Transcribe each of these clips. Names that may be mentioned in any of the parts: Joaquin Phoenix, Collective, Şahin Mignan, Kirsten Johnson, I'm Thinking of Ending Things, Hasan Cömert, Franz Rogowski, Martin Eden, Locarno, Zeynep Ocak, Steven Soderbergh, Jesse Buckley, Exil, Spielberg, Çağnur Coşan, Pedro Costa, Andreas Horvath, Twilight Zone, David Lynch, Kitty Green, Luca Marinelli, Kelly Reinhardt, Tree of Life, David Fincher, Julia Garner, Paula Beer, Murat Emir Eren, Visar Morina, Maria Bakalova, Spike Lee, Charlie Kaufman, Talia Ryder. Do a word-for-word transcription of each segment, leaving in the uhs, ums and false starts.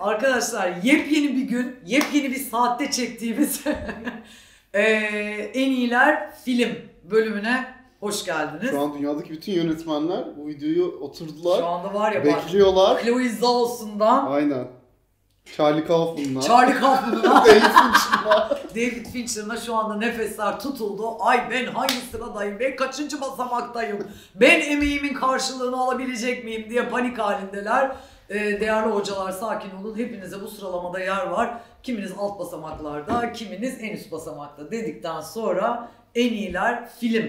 Arkadaşlar yepyeni bir gün, yepyeni bir saatte çektiğimiz ee, En İyiler Film bölümüne hoş geldiniz. Şu an dünyadaki bütün yönetmenler bu videoyu oturdular. Şu anda var ya, bekliyorlar. Chloe Zhao'sundan. Aynen. Charlie Kaufman'dan. Charlie Kaufman'dan. David Fincher'dan. David Fincher'dan şu anda nefesler tutuldu. Ay ben hangi sıradayım? Ben kaçıncı basamaktayım? Ben emeğimin karşılığını alabilecek miyim diye panik halindeler. Ee, değerli hocalar sakin olun. Hepinize bu sıralamada yer var. Kiminiz alt basamaklarda, kiminiz en üst basamakta dedikten sonra En İyiler Film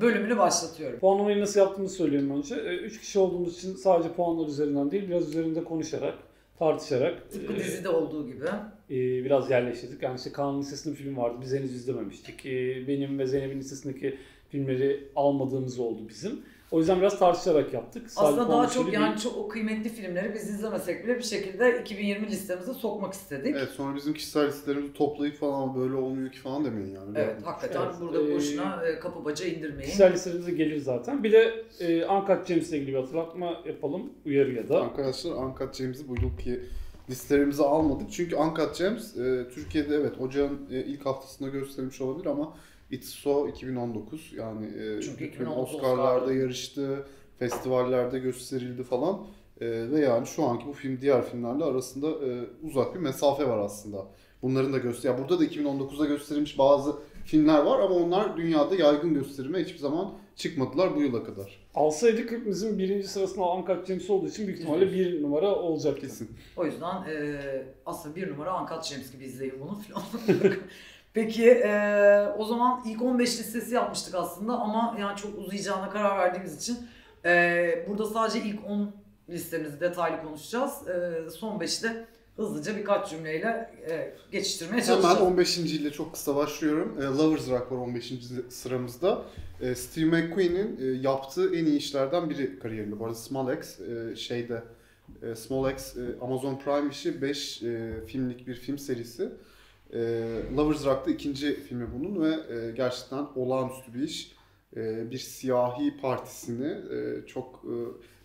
bölümünü başlatıyorum. Puanlamayı nasıl yaptığımızı söyleyeyim önce. Üç kişi olduğumuz için sadece puanlar üzerinden değil, biraz üzerinde konuşarak, tartışarak. Tıpkı dizide e, olduğu gibi. E, biraz yerleştirdik. Yani işte Kaan'ın lisesinde film vardı, biz henüz izlememiştik. E, benim ve Zeynep'in lisesindeki filmleri almadığımız oldu bizim. O yüzden biraz tartışarak yaptık. Aslında sadece daha çok yani bir... çok o kıymetli filmleri biz izlemesek bile bir şekilde iki bin yirmi listemize sokmak istedik. Evet, sonra bizim kişisel listelerimizi toplayıp falan böyle olmuyor ki falan demeyin yani. Evet, yani hakikaten evet, burada ee, boşuna e, kapı baca indirmeyin. Kişisel listelerimize gelir zaten. Bir de e, Uncut James'le ilgili bir hatırlatma yapalım, uyarı ya da. Arkadaşlar Uncut James'i bu yılki listelerimize almadık. Çünkü Uncut James e, Türkiye'de evet ocağın e, ilk haftasında gösterilmiş olabilir ama It's So iki bin on dokuz yani e, Oscar'larda yarıştı, festivallerde gösterildi falan e, ve yani şu anki bu film diğer filmlerle arasında e, uzak bir mesafe var aslında. Bunların da göster, ya burada da iki bin on dokuzda gösterilmiş bazı filmler var ama onlar dünyada yaygın gösterime hiçbir zaman çıkmadılar bu yıla kadar. Alsaydık hepimizin birinci sırasında Uncut James olduğu için büyük ihtimalle bir numara olacak kesin. O yüzden e, aslında bir numara Uncut James gibi izleyin bunu filan. Peki e, o zaman ilk on beş listesi yapmıştık aslında ama yani çok uzayacağına karar verdiğimiz için e, burada sadece ilk on listemizi detaylı konuşacağız. E, son beşte hızlıca birkaç cümleyle e, geçiştirmeye çalışacağız. Hemen on beşinci ile çok kısa başlıyorum. E, Lovers Rock var on beşinci sıramızda. E, Steve McQueen'in e, yaptığı en iyi işlerden biri kariyerinde. Bu arada Small Axe e, şeyde e, Small Axe e, Amazon Prime işi beş e, filmlik bir film serisi. E, Lovers Rock'ta ikinci filmi bunun ve e, gerçekten olağanüstü bir iş. E, bir siyahi partisini, e, çok e,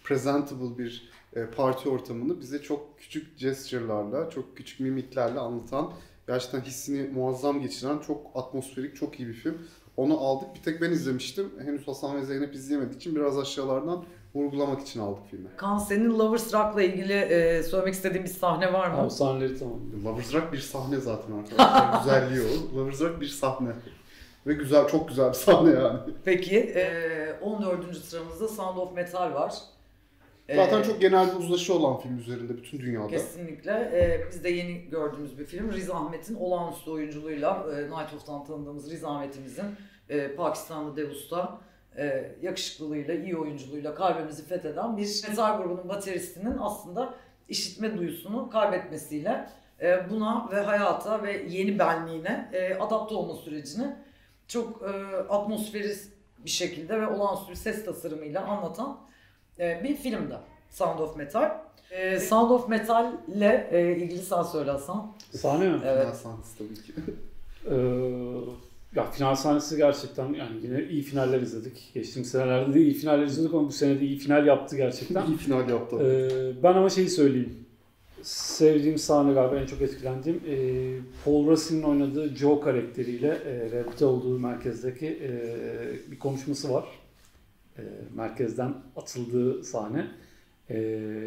presentable bir e, parti ortamını bize çok küçük gesture'larla, çok küçük mimiklerle anlatan, gerçekten hissini muazzam geçiren, çok atmosferik, çok iyi bir film. Onu aldık. Bir tek ben izlemiştim. Henüz Hasan ve Zeynep izleyemediği için biraz aşağılardan vurgulamak için aldık filmi. Kaan, senin Lovers Rock'la ilgili e, söylemek istediğin bir sahne var mı? Abi sahneleri tamam. Lovers Rock bir sahne zaten arkadaşlar. Güzelliği o. Lovers Rock bir sahne. Ve güzel, çok güzel bir sahne yani. Peki e, on dördüncü sıramızda Sound of Metal var. Zaten ee, çok genel bir uzlaşı olan film üzerinde bütün dünyada. Kesinlikle. Ee, biz de yeni gördüğümüz bir film. Riz Ahmed'in olağanüstü oyunculuğuyla e, Night of'tan tanıdığımız Riz Ahmed'imizin e, Pakistanlı dev usta e, yakışıklılığıyla, iyi oyunculuğuyla kalbimizi fetheden bir metal grubunun bateristinin aslında işitme duyusunu kaybetmesiyle e, buna ve hayata ve yeni benliğine e, adapte olma sürecini çok e, atmosferist bir şekilde ve olağanüstü ses tasarımıyla anlatan bir filmdi Sound of Metal. Ee, Sound of Metal ile e, ilgili sen söyle Hasan. Sahne mi? Evet. Final sahnesi tabii ki. ee, ya final sahnesi gerçekten yani yine iyi finaller izledik. Geçtiğimiz senelerde de iyi finaller izledik ama bu sene de iyi final yaptı gerçekten. İyi final yaptı. Ee, ben ama şeyi söyleyeyim. Sevdiğim sahne galiba en çok etkilendiğim e, Paul Raci'nin oynadığı Joe karakteriyle e, repte olduğu merkezdeki e, bir konuşması var. E, merkezden atıldığı sahne e,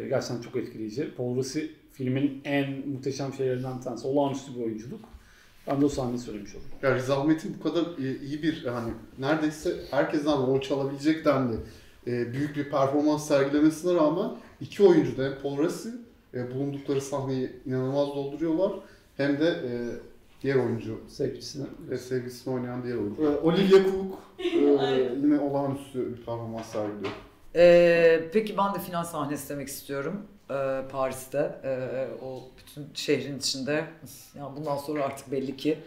gerçekten çok etkileyici. Paul Raci filmin en muhteşem şeylerinden bir tanesi. Olağanüstü bir oyunculuk. Ben de o sahneyi söylemiş oldum. Ya Riz Ahmed'in bu kadar e, iyi bir hani neredeyse herkesten rol çalabilecek denli e, büyük bir performans sergilemesine rağmen iki oyuncu da hem Paul Raci e, bulundukları sahneyi inanılmaz dolduruyorlar hem de e, diğer oyuncu, sevgilisini ve sevgilisini oynayan diğer oyuncu. Ee, Olivia Cook e, yine olağanüstü bir performans sergiliyor. Ee, peki ben de final sahnesi demek istiyorum ee, Paris'te. Ee, o bütün şehrin içinde. Yani bundan sonra artık belli ki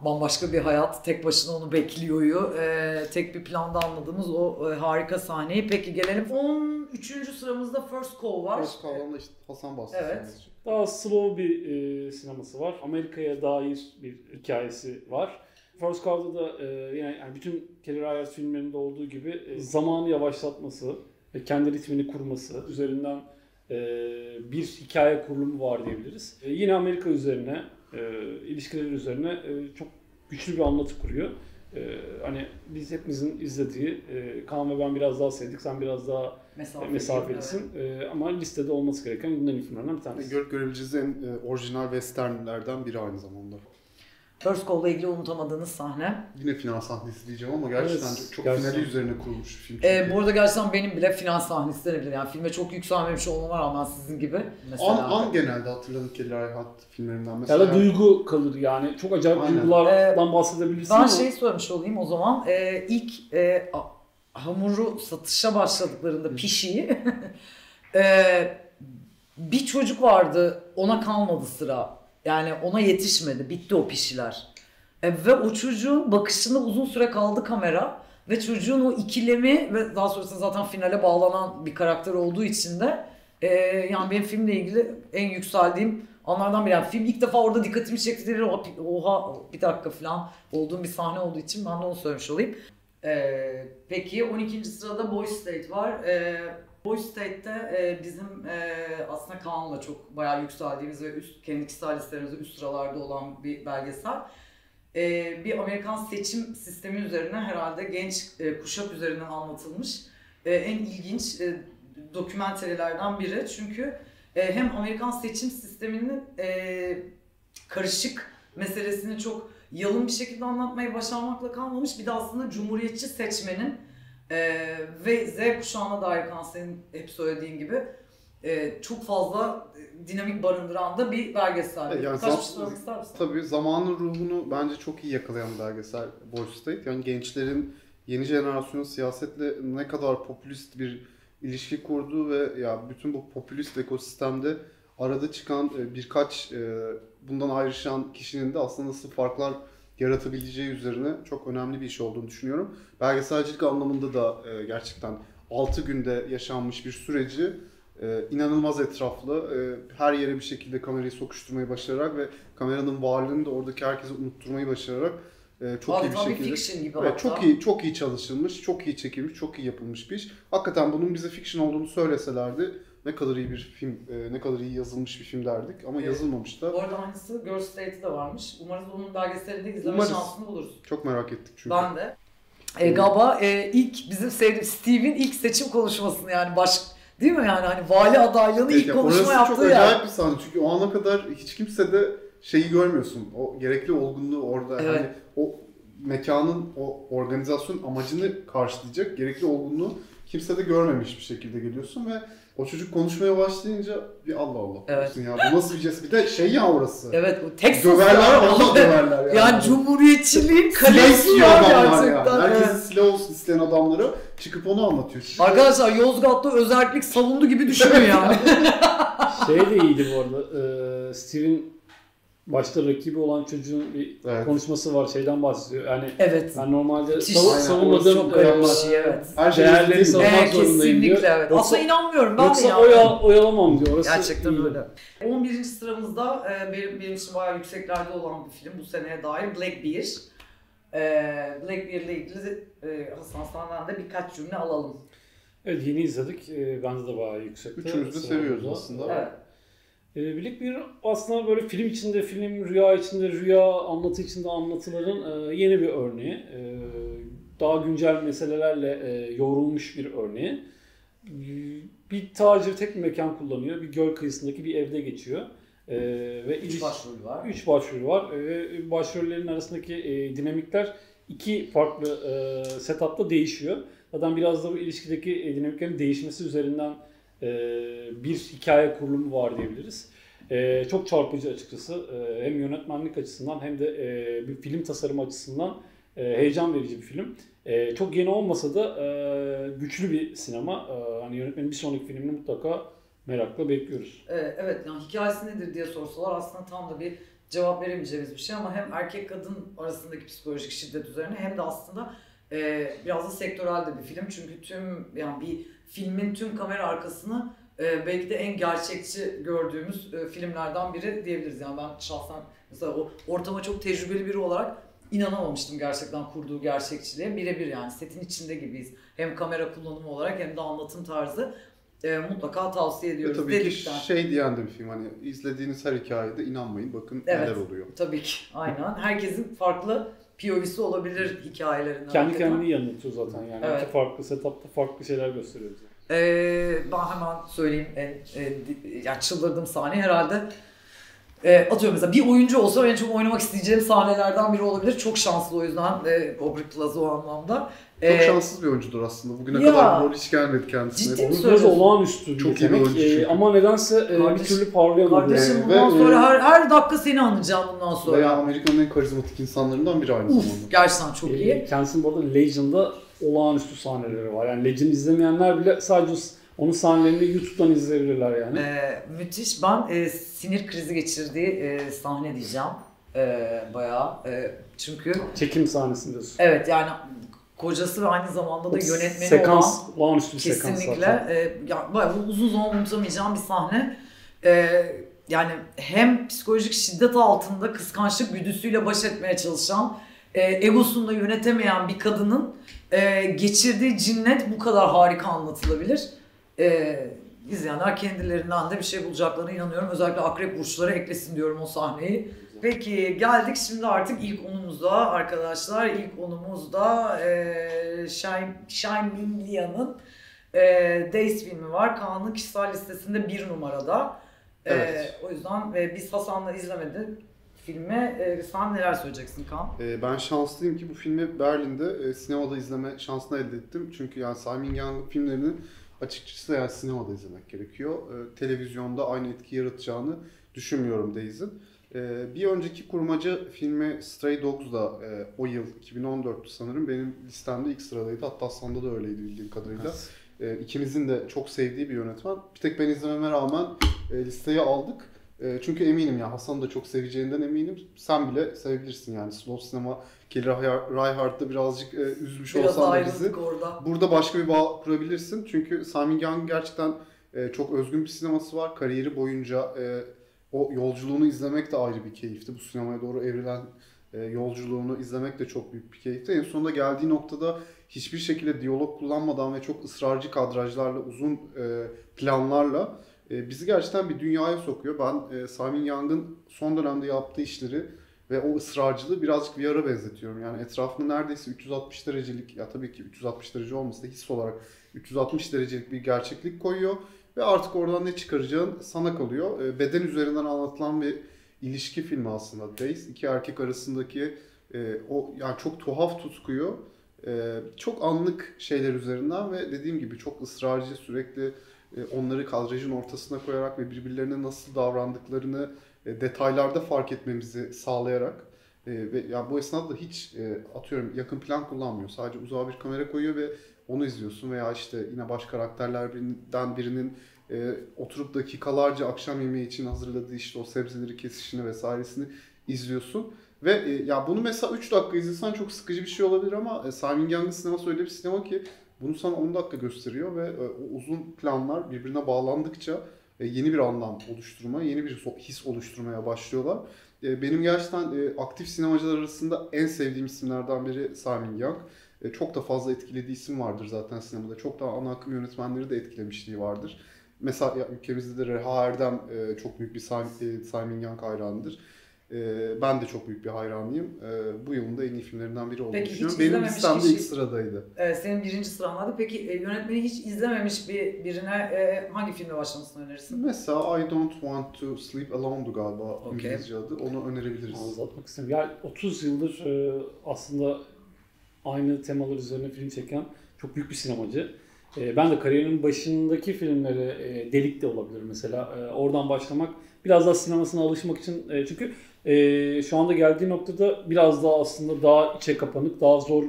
bambaşka bir hayat, tek başına onu bekliyor. Ee, tek bir planda anladığımız o e, harika sahneyi. Peki gelelim on üçüncü sıramızda First Cow var. First Cow'dan da işte Hasan bahsediyor. Evet. Sadece. Daha slow bir e, sineması var. Amerika'ya dair bir hikayesi var. First Cow'da da e, yani bütün Kelly Rayers filmlerinde olduğu gibi e, zamanı yavaşlatması, e, kendi ritmini kurması, üzerinden bir hikaye kurulumu var diyebiliriz. Yine Amerika üzerine, ilişkiler üzerine çok güçlü bir anlatı kuruyor. Hani biz hepimizin izlediği, Kaan ve ben biraz daha sevdik, sen biraz daha Mesafeli, mesafelisin evet. Ama listede olması gereken gündem filmlerinden bir tanesi. Gör, görebileceğiniz en orijinal westernlerden biri aynı zamanda. First Call'la ilgili unutamadığınız sahne. Yine final sahnesi diyeceğim ama gerçekten evet, çok gerçekten. finali üzerine kurulmuş film. Ee, bu arada gerçekten benim bile final sahnesi denebilir. Yani filme çok yükselmemiş olmama rağmen sizin gibi. An, an genelde hatırladık ki Rayhat filmlerinden mesela. Ya da duygu kalır yani. Çok acayip aynen. duygulardan ee, bahsedebilirsin. Ben şeyi söylemiş olayım o zaman. Ee, ilk e, hamuru satışa başladıklarında pişiyi ee, bir çocuk vardı, ona kalmadı sıra. Yani ona yetişmedi, bitti o pişiler. E, ve o çocuğun bakışında uzun süre kaldı kamera ve çocuğun o ikilemi ve daha sonrasında zaten finale bağlanan bir karakter olduğu için de e, yani benim filmle ilgili en yükseldiğim anlardan biri. Yani film ilk defa orada dikkatimi çekti, oha bir dakika falan olduğum bir sahne olduğu için ben de onu söylemiş olayım. E, peki on ikinci sırada Boys State var. E, Boys State'de e, bizim e, aslında Kaan'la çok bayağı yükseldiğimiz ve üst, kendi kişisel listelerimize üst sıralarda olan bir belgesel. E, bir Amerikan seçim sistemi üzerine herhalde genç e, kuşak üzerinden anlatılmış e, en ilginç e, dokümenterilerden biri. Çünkü e, hem Amerikan seçim sisteminin e, karışık meselesini çok yalın bir şekilde anlatmayı başarmakla kalmamış, bir de aslında cumhuriyetçi seçmenin Ee, ve Z kuşağına dair kanserin hep söylediğin gibi e, çok fazla dinamik barındıran da bir belgesel. Yani Kaç bir şey söylemek ister misin? Tabii zamanın ruhunu bence çok iyi yakalayan bir belgesel Boys State. Yani gençlerin yeni jenerasyonun siyasetle ne kadar popülist bir ilişki kurduğu ve ya bütün bu popülist ekosistemde arada çıkan birkaç bundan ayrışan kişinin de aslında nasıl farklar yaratabileceği üzerine çok önemli bir iş olduğunu düşünüyorum. Belgeselcilik anlamında da gerçekten altı günde yaşanmış bir süreci inanılmaz etraflı, her yere bir şekilde kamerayı sokuşturmayı başararak ve kameranın varlığını da oradaki herkese unutturmayı başararak çok Abi, iyi bir şekilde gibi evet, çok iyi çok iyi çalışılmış, çok iyi çekilmiş, çok iyi yapılmış bir iş. Hakikaten bunun bize fiction olduğunu söyleselerdi ne kadar iyi bir film, ne kadar iyi yazılmış bir film derdik ama evet. yazılmamış da. Bu arada aynısı Girl State'i de varmış. Umarız onun belgeselini de izleme Umarız. şansını buluruz. Çok merak ettik çünkü. Ben de. E, galiba e, ilk bizim sevdiğim Steve'in ilk seçim konuşmasını yani baş... Değil mi yani hani vali adaylığını evet, ilk yani konuşma yaptığı yani. Orası çok acayip bir sahne çünkü o ana kadar hiç kimse de şeyi görmüyorsun. O gerekli olgunluğu orada evet. yani o mekanın, o organizasyonun amacını karşılayacak gerekli olgunluğu kimse de görmemiş bir şekilde geliyorsun ve o çocuk konuşmaya başlayınca bir Allah Allah evet. ya bu nasıl bir cesur bir de şey ya orası. Evet bu tek döverler Allah döverler yani. Yani cumhuriyetçiliğin kalesi ya gerçekten. Herkesin silah olsun isteyen adamları çıkıp onu anlatıyor. Çünkü arkadaşlar Yozgat'ta özellik savundu gibi düşünüyor yani. Şey de iyiydi bu arada. Ee, Steve'in başta rakibi olan çocuğun bir evet. konuşması var, şeyden bahsediyor. Yani evet. ben normalde savunmadığım kadarıyla evet. her şeyi değerlerini savunmak zorundayım diyor. Evet. Yoksa, aslında inanmıyorum ben yoksa de yani. Yoksa oyalamam diyor. Orası gerçekten iyi. Öyle. on birinci sıramızda benim, benim için bayağı yükseklerde olan bir film bu seneye dair Black Bear. Black Bear ile ilgili Hasan San'dan da birkaç cümle alalım. Evet yeni izledik. Bence de bayağı yüksekte. Üçümüz de seviyoruz aslında. Evet. Black Bear aslında böyle film içinde film, rüya içinde rüya, anlatı içinde anlatıların yeni bir örneği. Daha güncel meselelerle yoğrulmuş bir örneği. Bir tacir tek bir mekan kullanıyor. Bir göl kıyısındaki bir evde geçiyor. Ve üç başrol var. Üç başrol var. Başrollerin arasındaki dinamikler iki farklı setup'ta değişiyor. Zaten biraz da bu ilişkideki dinamiklerin değişmesi üzerinden bir hikaye kurulumu var diyebiliriz. Çok çarpıcı açıkçası. Hem yönetmenlik açısından hem de bir film tasarımı açısından heyecan verici bir film. Çok yeni olmasa da güçlü bir sinema. Hani yönetmenin bir sonraki filmini mutlaka merakla bekliyoruz. Evet, yani hikayesi nedir diye sorsalar aslında tam da bir cevap veremeyeceğimiz bir şey ama hem erkek kadın arasındaki psikolojik şiddet üzerine hem de aslında biraz da sektörel de bir film çünkü tüm yani bir filmin tüm kamera arkasını e, belki de en gerçekçi gördüğümüz e, filmlerden biri diyebiliriz. Yani ben şahsen mesela o ortama çok tecrübeli biri olarak inanamamıştım gerçekten kurduğu gerçekçiliğe birebir yani setin içinde gibiyiz. Hem kamera kullanımı olarak hem de anlatım tarzı. e, mutlaka tavsiye ediyoruz. E, tabii dedikten. Ki şey diyen de bir film, hani izlediğiniz her hikayede inanmayın, bakın evet, neler oluyor. Tabii ki, aynen. Herkesin farklı P O V'si olabilir hikayelerinden. Kendi kendini yanıltıyor zaten yani. Evet. İki farklı setupta farklı şeyler gösteriyor bize. Ee, ben hemen söyleyeyim, en, en, yani çıldırdığım sahne herhalde. E, atıyorum mesela bir oyuncu olsa en çok oynamak isteyeceğim sahnelerden biri olabilir. Çok şanslı o yüzden e, Aubrey Plaza o anlamda. Çok ee, şanssız bir oyuncudur aslında. Bugüne ya, kadar rol hiç gelmedi kendisine. Ciddi mi söylüyorsun? Olağanüstü çok iyi bir oyuncu ee, ama nedense kardeş, bir türlü parlayamadı. Kardeşim yani. Bundan ve, sonra her, her dakika seni anlayacağım bundan sonra. Veya Amerika'nın en karizmatik insanlarından biri aynı zamanda. Gerçekten çok ee, iyi. Kendisinin bu arada Legend'da olağanüstü sahneleri var. Yani Legend izlemeyenler bile sadece onun sahnelerini YouTube'dan izleyebilirler yani. Ee, müthiş. Ben e, sinir krizi geçirdiği e, sahne diyeceğim. E, bayağı. E, çünkü... Çekim sahnesi diyorsun. Evet yani... Kocası ve aynı zamanda da yönetmeni sekans, olan kesinlikle e, ya, bayağı uzun zaman unutamayacağım bir sahne. E, yani hem psikolojik şiddet altında kıskançlık güdüsüyle baş etmeye çalışan, e, egosunu da yönetemeyen bir kadının e, geçirdiği cinnet bu kadar harika anlatılabilir. E, izleyenler kendilerinden de bir şey bulacaklarına inanıyorum. Özellikle akrep burçları eklesin diyorum o sahneyi. Peki geldik şimdi artık ilk onumuza arkadaşlar. İlk onumuzda e, Şahin Mignan'ın e, Days filmi var. Kaan'ın kişisel listesinde bir numarada. E, evet. O yüzden e, biz Hasan'la izlemedi filmi. E, sen neler söyleyeceksin Kaan? E, ben şanslıyım ki bu filmi Berlin'de e, sinemada izleme şansını elde ettim. Çünkü yani Şahin Mignan'ın filmlerini açıkçası yani sinemada izlemek gerekiyor. E, televizyonda aynı etki yaratacağını düşünmüyorum Days'in. Bir önceki kurmaca filmi Stray Dogs'da o yıl iki bin on dörttü sanırım, benim listemde ilk sıradaydı, hatta sanda da öyleydi bildiğim kadarıyla. Evet. İkimizin de çok sevdiği bir yönetmen. Bir tek ben izlememe rağmen listeye aldık. Çünkü eminim ya Hasan da çok seveceğinden eminim. Sen bile sevebilirsin yani. Slow Sinema, Kelly Reinhardt'da birazcık üzmüş Biraz olsan da bizi. Orada. Burada başka bir bağ kurabilirsin. Çünkü Simon Yang gerçekten çok özgün bir sineması var. Kariyeri boyunca o yolculuğunu izlemek de ayrı bir keyifti. Bu sinemaya doğru evrilen yolculuğunu izlemek de çok büyük bir keyifti. En sonunda geldiği noktada hiçbir şekilde diyalog kullanmadan ve çok ısrarcı kadrajlarla, uzun planlarla bizi gerçekten bir dünyaya sokuyor. Ben Simon Yang'ın son dönemde yaptığı işleri ve o ısrarcılığı birazcık bir ara benzetiyorum. Yani etrafında neredeyse üç yüz altmış derecelik, ya tabii ki üç yüz altmış derece olmasa da his olarak üç yüz altmış derecelik bir gerçeklik koyuyor. Ve artık oradan ne çıkaracağın sana kalıyor. Beden üzerinden anlatılan bir ilişki filmi aslında Days. İki erkek arasındaki e, o yani çok tuhaf tutkuyu e, çok anlık şeyler üzerinden ve dediğim gibi çok ısrarcı, sürekli e, onları kadrajın ortasına koyarak ve birbirlerine nasıl davrandıklarını e, detaylarda fark etmemizi sağlayarak e, ve yani bu esnada da hiç e, atıyorum yakın plan kullanmıyor. Sadece uzağa bir kamera koyuyor ve onu izliyorsun veya işte yine baş karakterlerden birinin e, oturup dakikalarca akşam yemeği için hazırladığı işte o sebzeleri kesişini vesairesini izliyorsun. Ve e, ya bunu mesela üç dakika izlesen çok sıkıcı bir şey olabilir ama e, Simon Yang'ın sineması öyle bir sinema ki bunu sana on dakika gösteriyor ve e, o uzun planlar birbirine bağlandıkça e, yeni bir anlam oluşturmaya, yeni bir his oluşturmaya başlıyorlar. E, benim gerçekten e, aktif sinemacılar arasında en sevdiğim isimlerden biri Simon Yang. Çok da fazla etkilediği isim vardır zaten sinemada. Çok daha ana akım yönetmenleri de etkilemişliği vardır. Mesela ya, ülkemizde de Reha Erdem e, çok büyük bir Simon Yang hayranıdır. E, ben de çok büyük bir hayranıyım. E, bu yılın da en iyi filmlerinden biri olduğunu düşünüyorum. Benim listemde kişi... ilk sıradaydı. Evet, senin birinci sıran vardı. Peki e, yönetmeni hiç izlememiş bir birine e, hangi filmle başlamasını önerirsin? Mesela I Don't Want to Sleep Alone'du galiba okay. İngilizce adı. Onu önerebiliriz. Anlatmak istedim. Yani otuz yıldır e, aslında aynı temalar üzerine film çeken çok büyük bir sinemacı. Ee, ben de kariyerinin başındaki filmleri e, Delik de olabilir mesela. E, oradan başlamak, biraz daha sinemasına alışmak için. E, çünkü e, şu anda geldiği noktada biraz daha aslında daha içe kapanık, daha zor,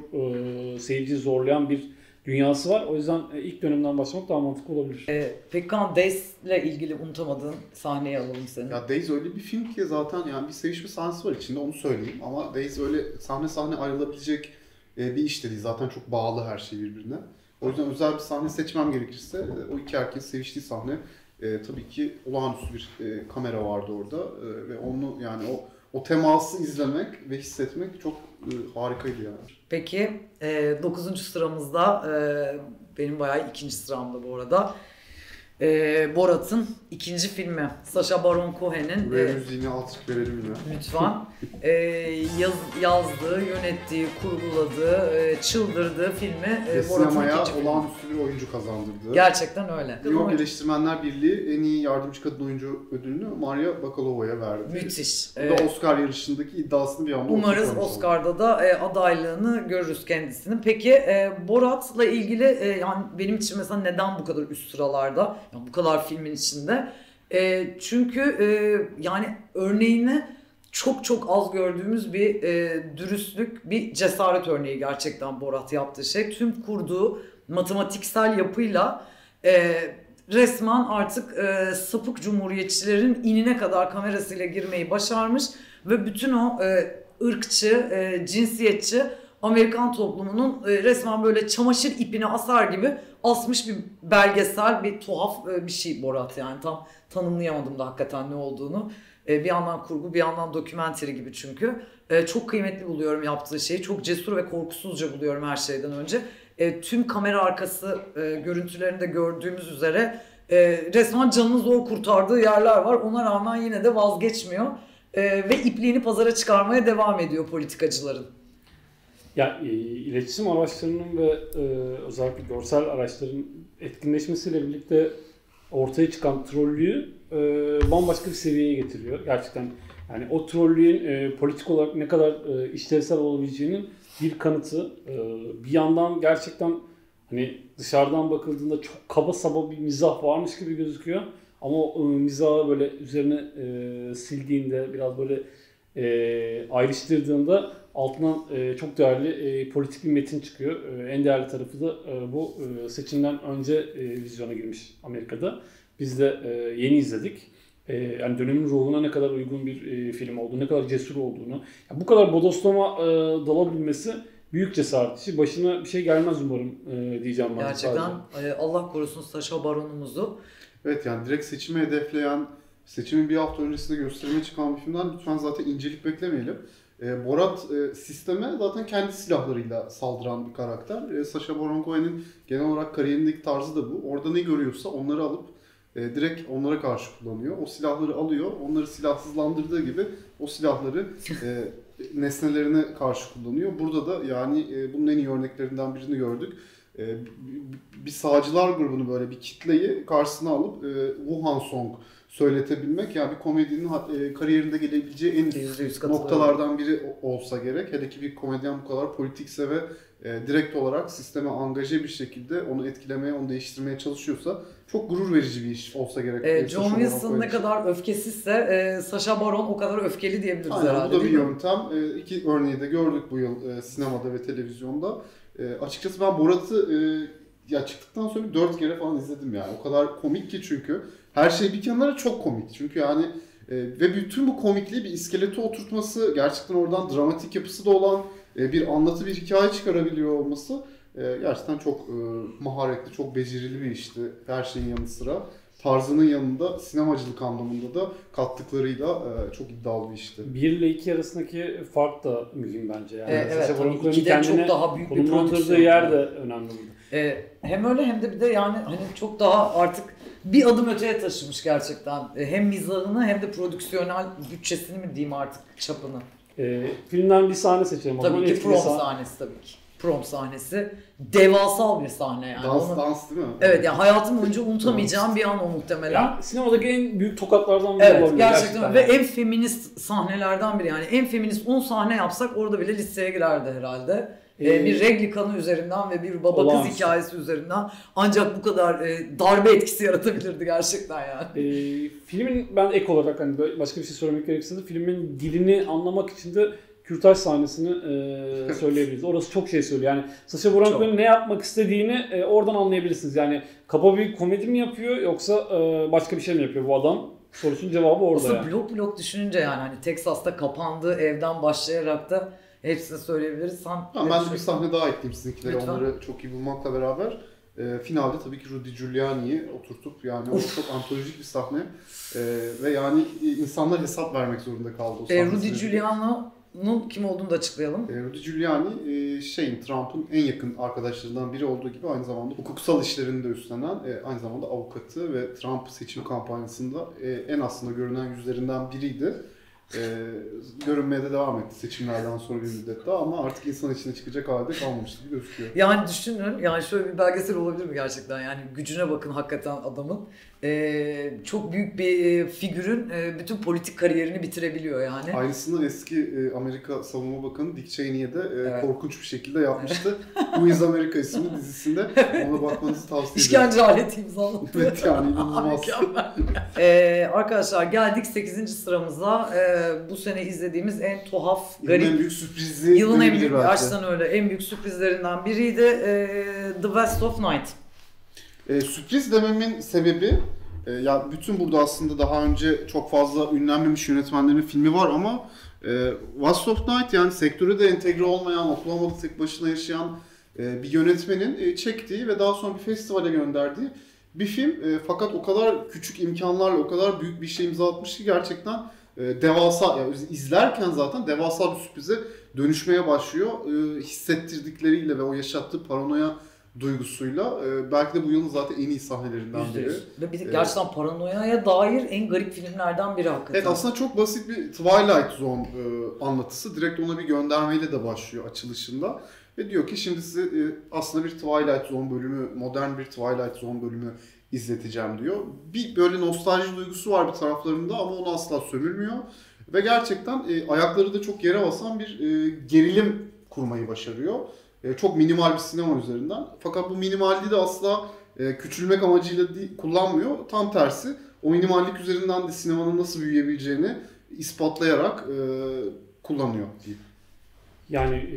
e, seyirciyi zorlayan bir dünyası var. O yüzden e, ilk dönemden başlamak daha mantıklı olabilir. E, peki Kaan, Days'le ilgili unutamadığın sahneyi alalım senin. Ya Days öyle bir film ki zaten yani bir sevişme sahnesi var içinde, onu söyleyeyim. Ama Days öyle sahne sahne ayrılabilecek bir iş dediği, zaten çok bağlı her şey birbirine. O yüzden özel bir sahne seçmem gerekirse o iki erkeğin seviştiği sahne e, tabii ki olağanüstü bir e, kamera vardı orada e, ve onu yani o o teması izlemek ve hissetmek çok e, harikaydı yani. Peki dokuzuncu sıramızda e, benim bayağı ikinci sıramda bu arada Ee, Borat'ın ikinci filmi, Sacha Baron Cohen'in ve müziğini artık verelim ya. Lütfen. Ee, yaz, yazdığı, yönettiği, kurguladığı, e, çıldırdığı filmi e, Borat'ın ikinci filmi. Olağanüstü bir oyuncu kazandırdı. Gerçekten öyle. New Eleştirmenler Birliği en iyi yardımcı kadın oyuncu ödülünü Maria Bakalova'ya verdi. Müthiş. Bu da Oscar yarışındaki iddiasını bir anda ortaya koydu. Umarız Oscar'da da e, adaylığını görürüz kendisini. Peki e, Borat'la ilgili e, yani benim için mesela neden bu kadar üst sıralarda? Yani bu kadar filmin içinde. E, çünkü e, yani örneğini çok çok az gördüğümüz bir e, dürüstlük, bir cesaret örneği gerçekten Borat yaptığı şey. Tüm kurduğu matematiksel yapıyla e, resmen artık e, sapık cumhuriyetçilerin inine kadar kamerasıyla girmeyi başarmış ve bütün o e, ırkçı, e, cinsiyetçi Amerikan toplumunun e, resmen böyle çamaşır ipine asar gibi asmış bir belgesel, bir tuhaf e, bir şey Borat, yani tam tanımlayamadım da hakikaten ne olduğunu. E, bir yandan kurgu, bir yandan dokumenteri gibi çünkü. E, çok kıymetli buluyorum yaptığı şeyi, çok cesur ve korkusuzca buluyorum her şeyden önce. E, tüm kamera arkası e, görüntülerinde gördüğümüz üzere e, resmen canını zor kurtardığı yerler var. Ona rağmen yine de vazgeçmiyor e, ve ipliğini pazara çıkarmaya devam ediyor politikacıların. Ya, iletişim araçlarının ve e, özellikle görsel araçların etkinleşmesiyle birlikte ortaya çıkan trollüğü e, bambaşka bir seviyeye getiriyor gerçekten. Yani o trollüğün e, politik olarak ne kadar e, işlevsel olabileceğinin bir kanıtı. E, bir yandan gerçekten hani dışarıdan bakıldığında çok kaba saba bir mizah varmış gibi gözüküyor. Ama o e, mizahı böyle üzerine e, sildiğinde, biraz böyle e, ayrıştırdığında altından e, çok değerli e, politik bir metin çıkıyor. E, en değerli tarafı da e, bu e, seçimden önce e, vizyona girmiş Amerika'da. Biz de e, yeni izledik. E, yani dönemin ruhuna ne kadar uygun bir e, film olduğunu, ne kadar cesur olduğunu. Yani bu kadar bodoslama e, dalabilmesi büyük cesaret işi. Başına bir şey gelmez umarım e, diyeceğim ben. Gerçekten e, Allah korusun Sacha Baron'umuzu. Evet, yani direkt seçimi hedefleyen, seçimin bir hafta öncesinde gösterime çıkan bir filmden lütfen zaten incelik beklemeyelim. E, Borat e, sisteme zaten kendi silahlarıyla saldıran bir karakter. E, Sacha Baron Cohen'in genel olarak kariyerindeki tarzı da bu. Orada ne görüyorsa onları alıp e, direkt onlara karşı kullanıyor. O silahları alıyor, onları silahsızlandırdığı gibi o silahları e, nesnelerine karşı kullanıyor. Burada da yani e, bunun en iyi örneklerinden birini gördük. E, bir sağcılar grubunu, böyle bir kitleyi karşısına alıp e, Wuhan Song söyletebilmek, yani bir komedinin kariyerinde gelebileceği en üst noktalardan biri olsa gerek. Hele ki bir komedyen bu kadar politikse ve direkt olarak sisteme angaje bir şekilde onu etkilemeye, onu değiştirmeye çalışıyorsa çok gurur verici bir iş olsa gerek. E, John Wilson ne kadar öfkesizse e, Sacha Baron o kadar öfkeli diyebiliriz. Aynen, herhalde. Bu da bir yöntem. E, iki örneği de gördük bu yıl e, sinemada ve televizyonda. E, açıkçası ben Borat'ı e, ya çıktıktan sonra dört kere falan izledim yani. O kadar komik ki çünkü. Her şey bir kenara çok komik çünkü yani e, ve bütün bu komikliği bir iskelete oturtması, gerçekten oradan dramatik yapısı da olan e, bir anlatı, bir hikaye çıkarabiliyor olması e, gerçekten çok e, maharetli, çok becerili bir işti. Her şeyin yanı sıra tarzının yanında sinemacılık anlamında da kattıklarıyla e, çok iddialı bir işti. bir ile iki arasındaki fark da mühim bence yani. E, evet, ikiden çok daha büyük bir prodüksiyon. Yer de önemli. E, hem öyle hem de bir de yani hani çok daha artık bir adım öteye taşımış gerçekten. Hem mizahını hem de prodüksiyonel bütçesini mi diyeyim artık, çapını. E, filmden bir sahne seçelim. Tabii ki prom sah sahnesi tabii ki. Prom sahnesi. Devasal bir sahne yani. Dans, onu, dans değil mi? Evet, yani hayatım boyunca unutamayacağım bir an o muhtemelen. Yani sinemadaki en büyük tokatlardan biri, evet, olabilir. Gerçekten, gerçekten ve yani en feminist sahnelerden biri yani. En feminist on sahne yapsak orada bile liseye girerdi herhalde. Ee, bir regli kanı üzerinden ve bir baba olağanüstü kız hikayesi üzerinden ancak bu kadar e, darbe etkisi yaratabilirdi gerçekten yani. E, filmin ben ek olarak hani başka bir şey söylemek gerekirse de filmin dilini anlamak için de kürtaj sahnesini e, söyleyebiliriz. Orası çok şey söylüyor yani. Sacha Baron Cohen'in ne yapmak istediğini e, oradan anlayabilirsiniz. Yani kaba bir komedi mi yapıyor yoksa e, başka bir şey mi yapıyor bu adam? Sorusunun cevabı orada. Aslında yani blok blok düşününce yani hani Texas'ta kapandığı evden başlayarak da hepsini söyleyebiliriz. Tamam, ben de bir sahne daha ekleyeyim sizinkilere. Lütfen. Onları çok iyi bulmakla beraber. E, finalde tabii ki Rudy Giuliani'yi oturtup yani o çok antolojik bir sahne. E, ve yani insanlar hesap vermek zorunda kaldı o sahne. E, Rudy Giuliani kim olduğunu da açıklayalım. Rudy Giuliani şeyin, Trump'ın en yakın arkadaşlarından biri olduğu gibi aynı zamanda hukuksal işlerini de üstlenen, aynı zamanda avukatı ve Trump seçim kampanyasında en aslında görünen yüzlerinden biriydi. Görünmeye de devam etti seçimlerden sonra bir müddet daha, ama artık insan içine çıkacak halde kalmamıştı gibi gözüküyor. Yani düşünün, yani şöyle bir belgesel olabilir mi gerçekten? Yani gücüne bakın hakikaten adamın. Ee, çok büyük bir figürün bütün politik kariyerini bitirebiliyor yani. Aynısını eski Amerika Savunma Bakanı Dick Cheney'e de evet, korkunç bir şekilde yapmıştı. Who is America isimli dizisinde. Ona bakmanızı tavsiye ederim. İşkence aleti imzalattı. Evet yani inanılmaz. ee, arkadaşlar geldik sekizinci sıramıza. Ee, bu sene izlediğimiz en tuhaf, garip, yılın en büyük sürprizi, yılın en büyük, gerçekten öyle, en büyük sürprizlerinden biriydi. Ee, The Vast of Night. Ee, sürpriz dememin sebebi, e, ya bütün burada aslında daha önce çok fazla ünlenmemiş yönetmenlerin filmi var ama e, Vast of Night, yani sektöre de entegre olmayan, Oklahoma'da tek başına yaşayan e, bir yönetmenin e, çektiği ve daha sonra bir festivale gönderdiği bir film. E, fakat o kadar küçük imkanlarla o kadar büyük bir şey imza atmış ki gerçekten e, devasa, yani izlerken zaten devasa bir sürprize dönüşmeye başlıyor. E, hissettirdikleriyle ve o yaşattığı paranoya duygusuyla. Ee, belki de bu yılın zaten en iyi sahnelerinden biri. Ve bir de gerçekten ee, paranoyaya dair en garip filmlerden biri hakikaten. Evet, aslında çok basit bir Twilight Zone e, anlatısı. Direkt ona bir göndermeyle de başlıyor açılışında. Ve diyor ki şimdi size e, aslında bir Twilight Zone bölümü, modern bir Twilight Zone bölümü izleteceğim diyor. Bir böyle nostalji duygusu var bir taraflarında ama onu asla sömürmüyor. Ve gerçekten e, ayakları da çok yere basan bir e, gerilim kurmayı başarıyor. Çok minimal bir sinema üzerinden. Fakat bu minimalliği de asla küçülmek amacıyla değil, kullanmıyor. Tam tersi, o minimallik üzerinden de sinemanın nasıl büyüyebileceğini ispatlayarak kullanıyor. Yani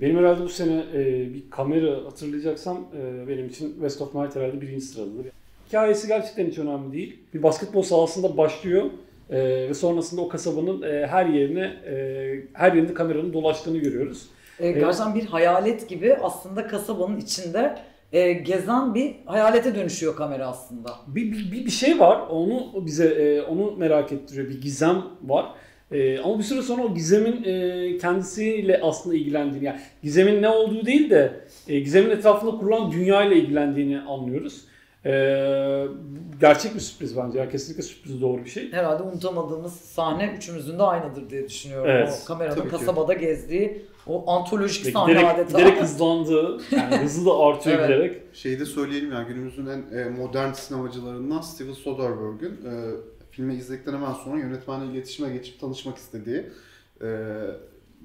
benim herhalde bu sene bir kamera hatırlayacaksam benim için West of Night herhalde birinci sıradadır. Hikayesi gerçekten hiç önemli değil. Bir basketbol sahasında başlıyor ve sonrasında o kasabanın her yerine, her yerinde kameranın dolaştığını görüyoruz. E, gerçekten bir hayalet gibi aslında kasabanın içinde e, gezen bir hayalete dönüşüyor kamera aslında. Bir bir, bir şey var, onu bize e, onu merak ettiriyor, bir gizem var. E, ama bir süre sonra o gizemin e, kendisiyle aslında ilgilendiğini, yani gizemin ne olduğu değil de e, gizemin etrafında kurulan dünya ile ilgilendiğini anlıyoruz. Ee, gerçek bir sürpriz bence. Ya, kesinlikle sürpriz, doğru bir şey. Herhalde unutamadığımız sahne üçümüzün de aynıdır diye düşünüyorum. Evet, o kameranın kasabada gezdiği o antolojik direkt, sahne direkt, adeta. Direkt hızlandığı, yani hızı da artıyor evet, giderek. Şeyi de söyleyelim, yani günümüzün en modern sinemacılarından Steven Soderbergh'ün e, filmi izledikten hemen sonra yönetmenle iletişime geçip tanışmak istediği e,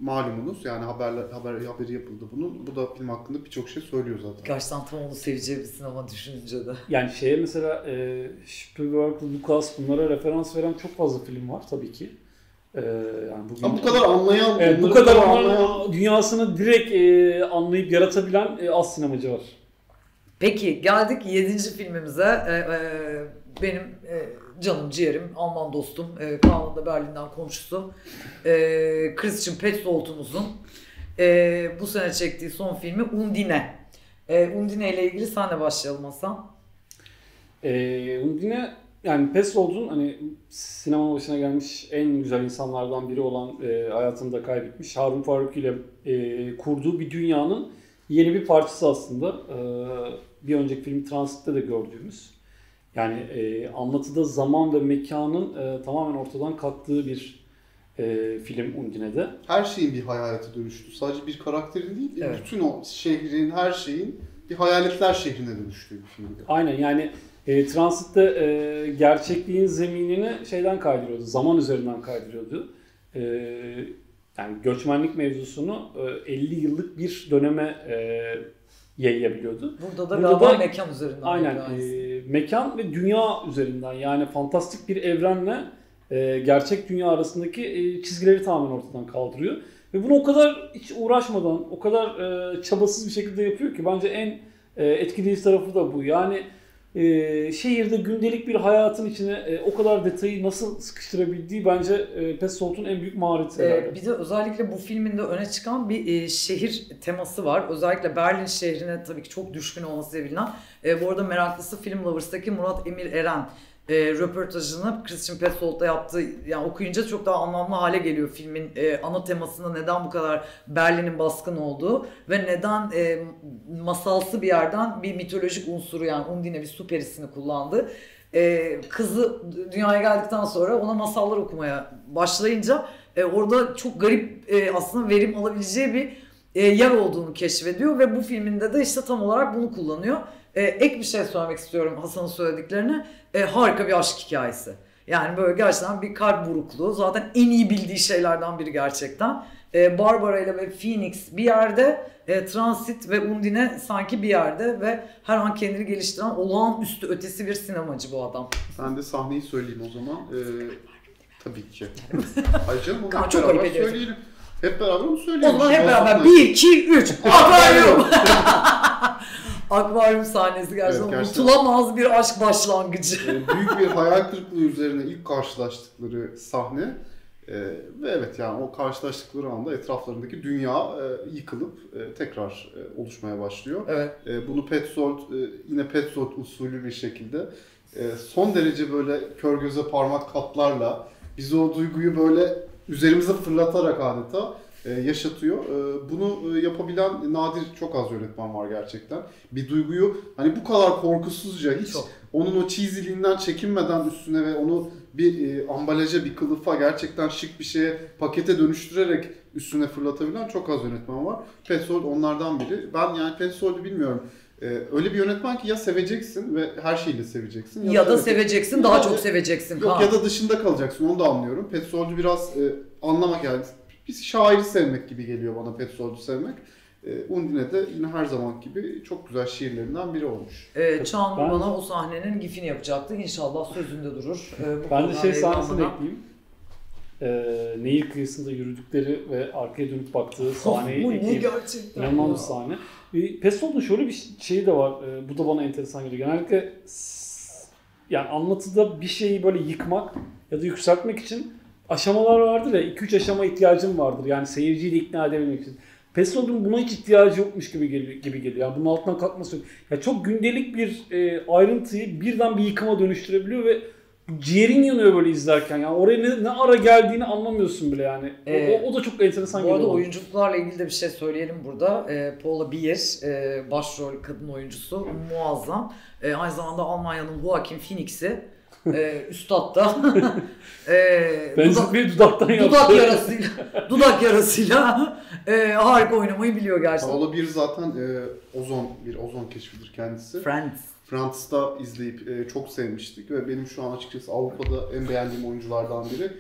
malumunuz, yani haberler, haber, haberi yapıldı bunun. Bu da film hakkında birçok şey söylüyor zaten. Gerçekten tam onu seveceği bir sinema düşününce de. Yani şeye mesela e, Spielberg, Lucas, bunlara referans veren çok fazla film var tabii ki. E, yani bugün ama bu kadar anlayan, e, bu kadar anlayan, dünyasını direkt e, anlayıp yaratabilen e, az sinemacı var. Peki geldik yedinci filmimize. E, e, benim e, canım, ciğerim, Alman dostum, e, kanunda Berlin'den komşusu e, Christian Petzold'umuzun e, bu sene çektiği son filmi Undine. E, Undine ile ilgili senle başlayalım Hasan. E, Undine, yani Petzold'un hani sinemanın başına gelmiş en güzel insanlardan biri olan, e, hayatını da kaybetmiş Harun Faruk ile e, kurduğu bir dünyanın yeni bir parçası aslında. E, bir önceki film Transit'te de gördüğümüz. Yani e, anlatıda zaman ve mekanın e, tamamen ortadan kalktığı bir e, film Undine'de. Her şeyin bir hayalete dönüştü. Sadece bir karakterin değil, evet, bütün o şehrin, her şeyin bir hayaletler şehrine dönüştüğü bir filmdi. Aynen, yani e, Transit'te e, gerçekliğin zeminini şeyden kaydırıyordu, zaman üzerinden kaydırıyordu. E, yani göçmenlik mevzusunu e, elli yıllık bir döneme e, yayabiliyordu. Burada da Burada da, mekan üzerinden. Aynen. E, mekan ve dünya üzerinden, yani fantastik bir evrenle e, gerçek dünya arasındaki e, çizgileri tamamen ortadan kaldırıyor. Ve bunu o kadar hiç uğraşmadan, o kadar e, çabasız bir şekilde yapıyor ki bence en e, etkileyici tarafı da bu. Yani e, şehirde gündelik bir hayatın içine e, o kadar detayı nasıl sıkıştırabildiği bence e, Petzold'un en büyük mahareti. Ee, bir de özellikle bu filmin de öne çıkan bir e, şehir teması var. Özellikle Berlin şehrine tabii ki çok düşkün olması bilinen. E, bu arada Meraklısı Film Lovers'taki Murat Emir Eren e, röportajını Christian Petzold'da yaptığı, yani okuyunca çok daha anlamlı hale geliyor filmin e, ana temasında neden bu kadar Berlin'in baskın olduğu ve neden e, masalsı bir yerden bir mitolojik unsuru, yani Undine bir su perisini kullandı. E, kızı dünyaya geldikten sonra ona masallar okumaya başlayınca e, orada çok garip e, aslında verim alabileceği bir e, yer olduğunu keşfediyor ve bu filminde de işte tam olarak bunu kullanıyor. E, ek bir şey söylemek istiyorum Hasan'ın söylediklerine. E, harika bir aşk hikayesi. Yani böyle gerçekten bir kalp burukluğu. Zaten en iyi bildiği şeylerden biri gerçekten. E, Barbara ile ve Phoenix bir yerde, e, Transit ve Undine sanki bir yerde ve her an kendini geliştiren olağanüstü ötesi bir sinemacı bu adam. Ben de sahneyi söyleyeyim o zaman. E, tabii ki. Aycığım onu hep beraber söyleyelim. Ediyorsun. Hep beraber onu söyleyelim. Ondan hep beraber bir, iki, üç. Akvaryum! Akvaryum sahnesi gerçekten, evet, gerçekten unutulamaz bir aşk başlangıcı. E, büyük bir hayal kırıklığı üzerine ilk karşılaştıkları sahne. Ee, ve evet, yani o karşılaştıkları anda etraflarındaki dünya e, yıkılıp e, tekrar e, oluşmaya başlıyor. Evet. E, bunu Petzold, e, yine Petzold usulü bir şekilde e, son derece böyle kör göze parmak katlarla bizi o duyguyu böyle üzerimize fırlatarak adeta e, yaşatıyor. E, bunu e, yapabilen nadir, çok az yönetmen var gerçekten. Bir duyguyu hani bu kadar korkusuzca, hiç çok, onun o cheesy'liğinden çekinmeden üstüne ve onu bir e, ambalaja, bir kılıfa, gerçekten şık bir şeye, pakete dönüştürerek üstüne fırlatabilen çok az yönetmen var. Petzold onlardan biri. Ben yani Petzold'u bilmiyorum. E, öyle bir yönetmen ki ya seveceksin ve her şeyle seveceksin. Ya, ya da, da seveceksin, daha çok seveceksin. Yok ha, ya da dışında kalacaksın, onu da anlıyorum. Petzold'u biraz e, anlamak, yani bir şairi sevmek gibi geliyor bana Petzold'u sevmek. Undine de yine her zaman gibi çok güzel şiirlerinden biri olmuş. Ee, Çağmur ben, bana o sahnenin gifini yapacaktı. İnşallah sözünde durur. Ee, ben de şey sahnesini ekleyeyim. Ee, nehir kıyısında yürüdükleri ve arkaya dönüp baktığı sahneyi ekleyeyim. İnanılmaz bir sahne. E, Petzold'un şöyle bir şeyi de var. E, bu da bana enteresan geliyor. Genellikle yani anlatıda bir şeyi böyle yıkmak ya da yükseltmek için aşamalar vardır ya. iki üç aşama ihtiyacın vardır. Yani seyirciyi de ikna edebilmek için. Petzold'un buna hiç ihtiyacı yokmuş gibi geliyor. Gibi geliyor. Yani bunun altından kalkması yok. Yani çok gündelik bir e, ayrıntıyı birden bir yıkıma dönüştürebiliyor ve ciğerin yanıyor böyle izlerken. Yani oraya ne, ne ara geldiğini anlamıyorsun bile yani. O, ee, o, o da çok enteresan geliyor. Bu arada oyunculuklarla ilgili de bir şey söyleyelim burada. E, Paula Beer, e, başrol kadın oyuncusu, muazzam. E, aynı zamanda Almanya'nın Joaquin Phoenix'i. Ee, üstad da ee, dudak, bir dudaktan yaptı. Dudak yarasıyla, dudak yarasıyla e, harika oynamayı biliyor gerçekten. Paula Beer zaten e, ozon, bir ozon keşfidir kendisi. Friends. Friends'ta izleyip e, çok sevmiştik ve benim şu an açıkçası Avrupa'da en beğendiğim oyunculardan biri.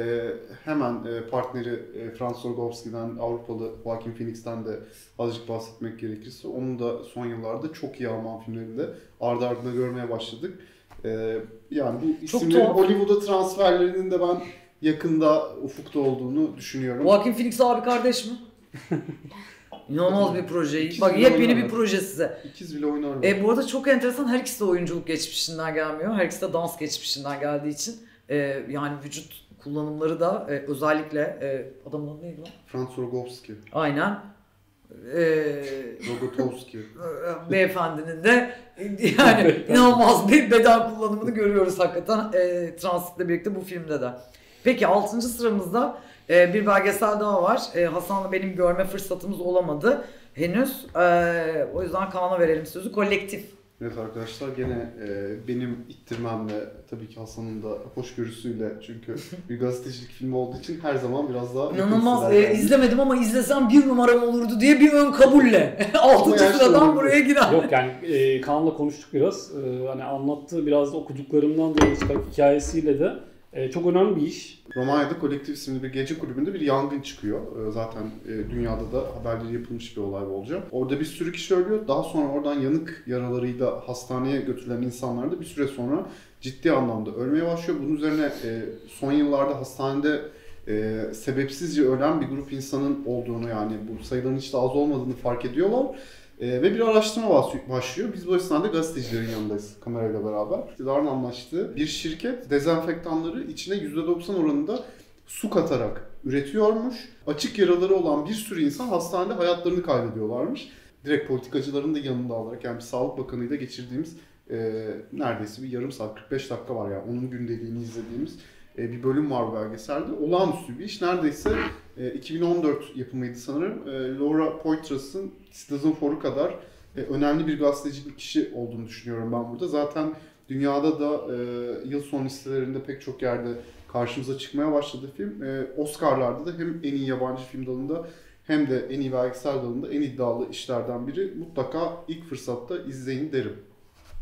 E, hemen e, partneri e, Franz Rogowski'den, Avrupalı Joaquin Phoenix'ten de azıcık bahsetmek gerekirse, onun da son yıllarda çok iyi Alman filmlerinde ardı ardına görmeye başladık. Ee, yani bu isimlerin Hollywood'a transferlerinin de ben yakında ufukta olduğunu düşünüyorum. Joaquin Phoenix abi kardeş mi? İnanılmaz bir proje. İkiz Bak yepyeni bir proje size. İkiz bile oynar. E, bu arada çok enteresan, her ikisi de oyunculuk geçmişinden gelmiyor. Her ikisi de dans geçmişinden geldiği için e, yani vücut kullanımları da e, özellikle e, adamın adı neydi lan? Franz Rogowski. Aynen. Ee, Rogowski beyefendinin de yani inanılmaz bir beden kullanımını görüyoruz hakikaten e, Transit'le birlikte bu filmde de. Peki altıncı sıramızda e, bir belgesel daha var. E, Hasan'la benim görme fırsatımız olamadı henüz. E, o yüzden Kaan'a verelim sözü. Kolektif. Evet arkadaşlar, gene e, benim ittirmemle, tabii ki Hasan'ın da hoşgörüsüyle, çünkü bir gazetecilik filmi olduğu için her zaman biraz daha... İnanılmaz, e, izlemedim ama izlesem bir numaram olurdu diye bir ön kabulle altıncı sıradan buraya girer. Yok yani e, Kaan'la konuştuk biraz, e, hani anlattığı biraz da okuduklarımdan dolayı hikayesiyle de e, çok önemli bir iş. Romanya'da Collective isimli bir gece kulübünde bir yangın çıkıyor. Zaten dünyada da haberleri yapılmış bir olay olacak. Orada bir sürü kişi ölüyor. Daha sonra oradan yanık yaralarıyla hastaneye götürülen insanlar da bir süre sonra ciddi anlamda ölmeye başlıyor. Bunun üzerine son yıllarda hastanede sebepsizce ölen bir grup insanın olduğunu, yani bu sayıların hiç de az olmadığını fark ediyorlar. Ee, ve bir araştırma başlıyor. Biz bu esnada gazetecilerin yanındayız kamerayla beraber. İktidarın anlaştığı bir şirket dezenfektanları içine yüzde doksan oranında su katarak üretiyormuş. Açık yaraları olan bir sürü insan hastanede hayatlarını kaybediyorlarmış. Direkt politikacıların da yanında alarak, yani Sağlık Bakanı'yla geçirdiğimiz e, neredeyse bir yarım saat, kırk beş dakika var ya yani. Onun gündeliğini izlediğimiz e, bir bölüm var bu belgeselde. Olağanüstü bir iş. Neredeyse e, iki bin on dört yapımıydı sanırım. E, Laura Poitras'ın Citizen Four'u kadar e, önemli bir gazeteci bir kişi olduğunu düşünüyorum ben burada. Zaten dünyada da e, yıl son listelerinde pek çok yerde karşımıza çıkmaya başladı film. E, Oscar'larda da hem en iyi yabancı film dalında hem de en iyi belgesel dalında en iddialı işlerden biri. Mutlaka ilk fırsatta izleyin derim.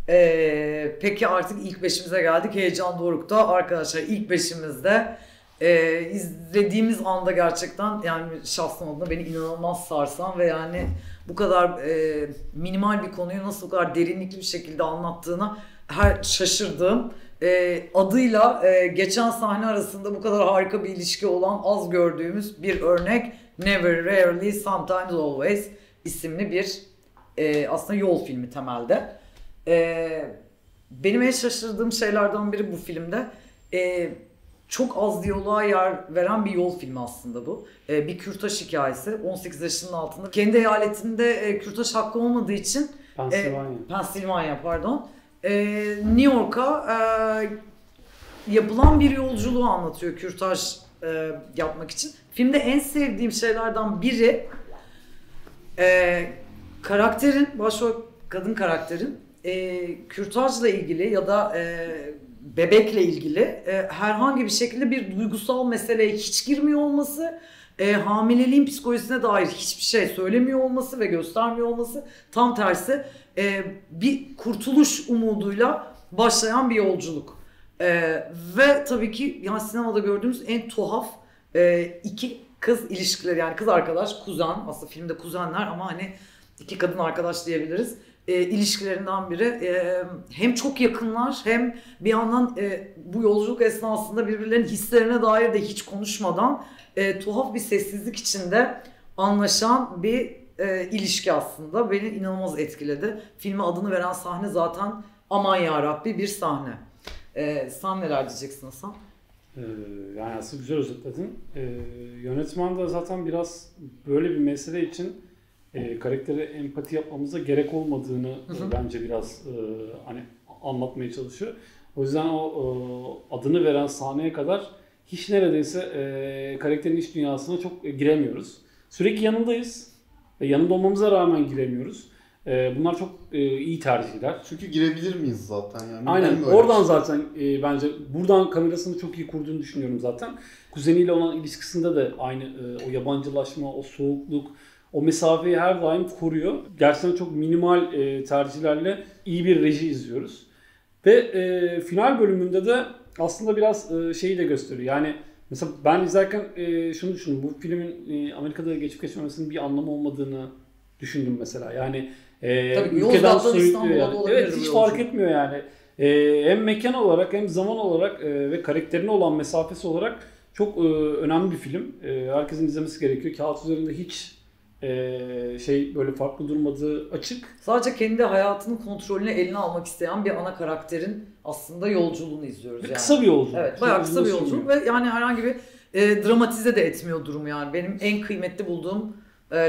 Ee, peki artık ilk beşimize geldik. Heyecan dorukta arkadaşlar, ilk beşimizde e, izlediğimiz anda gerçekten yani şahsım adına beni inanılmaz sarsan ve yani bu kadar e, minimal bir konuyu nasıl bu kadar derinlikli bir şekilde anlattığına her şaşırdığım, e, adıyla e, geçen sahne arasında bu kadar harika bir ilişki olan az gördüğümüz bir örnek Never Rarely Sometimes Always isimli bir e, aslında yol filmi temelde. E, benim en şaşırdığım şeylerden biri bu filmde e, çok az diyaloğa yer veren bir yol filmi aslında bu. E, bir kürtaj hikayesi, on sekiz yaşının altında. Kendi eyaletinde e, kürtaj hakkı olmadığı için Pensilvanya, e, Pensilvanya pardon. E, New York'a e, yapılan bir yolculuğu anlatıyor kürtaj e, yapmak için. Filmde en sevdiğim şeylerden biri e, karakterin, başrol kadın karakterin e, kürtajla ilgili ya da e, bebekle ilgili e, herhangi bir şekilde bir duygusal meseleye hiç girmiyor olması, e, hamileliğin psikolojisine dair hiçbir şey söylemiyor olması ve göstermiyor olması, tam tersi e, bir kurtuluş umuduyla başlayan bir yolculuk. E, ve tabii ki yani sinemada gördüğümüz en tuhaf Ee, iki kız ilişkileri, yani kız arkadaş, kuzen, aslında filmde kuzenler ama hani iki kadın arkadaş diyebiliriz, ee, ilişkilerinden biri. Ee, hem çok yakınlar hem bir yandan e, bu yolculuk esnasında birbirlerinin hislerine dair de hiç konuşmadan e, tuhaf bir sessizlik içinde anlaşan bir e, ilişki aslında. Beni inanılmaz etkiledi. Filme adını veren sahne zaten aman yarabbi bir sahne. Ee, sen neler diyeceksin Hasan? Yani aslında güzel özetledin. Ee, yönetmen de zaten biraz böyle bir mesele için e, karaktere empati yapmamıza gerek olmadığını hı hı. bence biraz e, hani anlatmaya çalışıyor. O yüzden o e, adını veren sahneye kadar hiç neredeyse e, karakterin iç dünyasına çok e, giremiyoruz. Sürekli yanındayız. E, yanında olmamıza rağmen giremiyoruz. E, bunlar çok e, iyi tercihler. Çünkü girebilir miyiz zaten? Yani? Aynen. Oradan zaten e, bence buradan kamerasını çok iyi kurduğunu düşünüyorum zaten. Kuzeniyle olan ilişkisinde de aynı e, o yabancılaşma, o soğukluk, o mesafeyi her daim koruyor. Gerçekten çok minimal e, tercihlerle iyi bir reji izliyoruz. Ve e, final bölümünde de aslında biraz e, şeyi de gösteriyor. Yani mesela ben izlerken e, şunu düşündüm. Bu filmin e, Amerika'da geçip geçmemesinin bir anlamı olmadığını düşündüm mesela. Yani Ee, Tabii ülkeden soyutluyor yani. Evet, hiç fark etmiyor yani. Ee, hem mekan olarak hem zaman olarak e, ve karakterine olan mesafesi olarak çok e, önemli bir film. E, herkesin izlemesi gerekiyor. Kağıt üzerinde hiç e, şey böyle farklı durmadığı açık. Sadece kendi hayatının kontrolünü eline almak isteyen bir ana karakterin aslında yolculuğunu izliyoruz yani. Kısa bir yolculuk. Evet, bayağı kısa bir yolculuk ve yani herhangi bir e, dramatize de etmiyor durumu yani. Benim en kıymetli bulduğum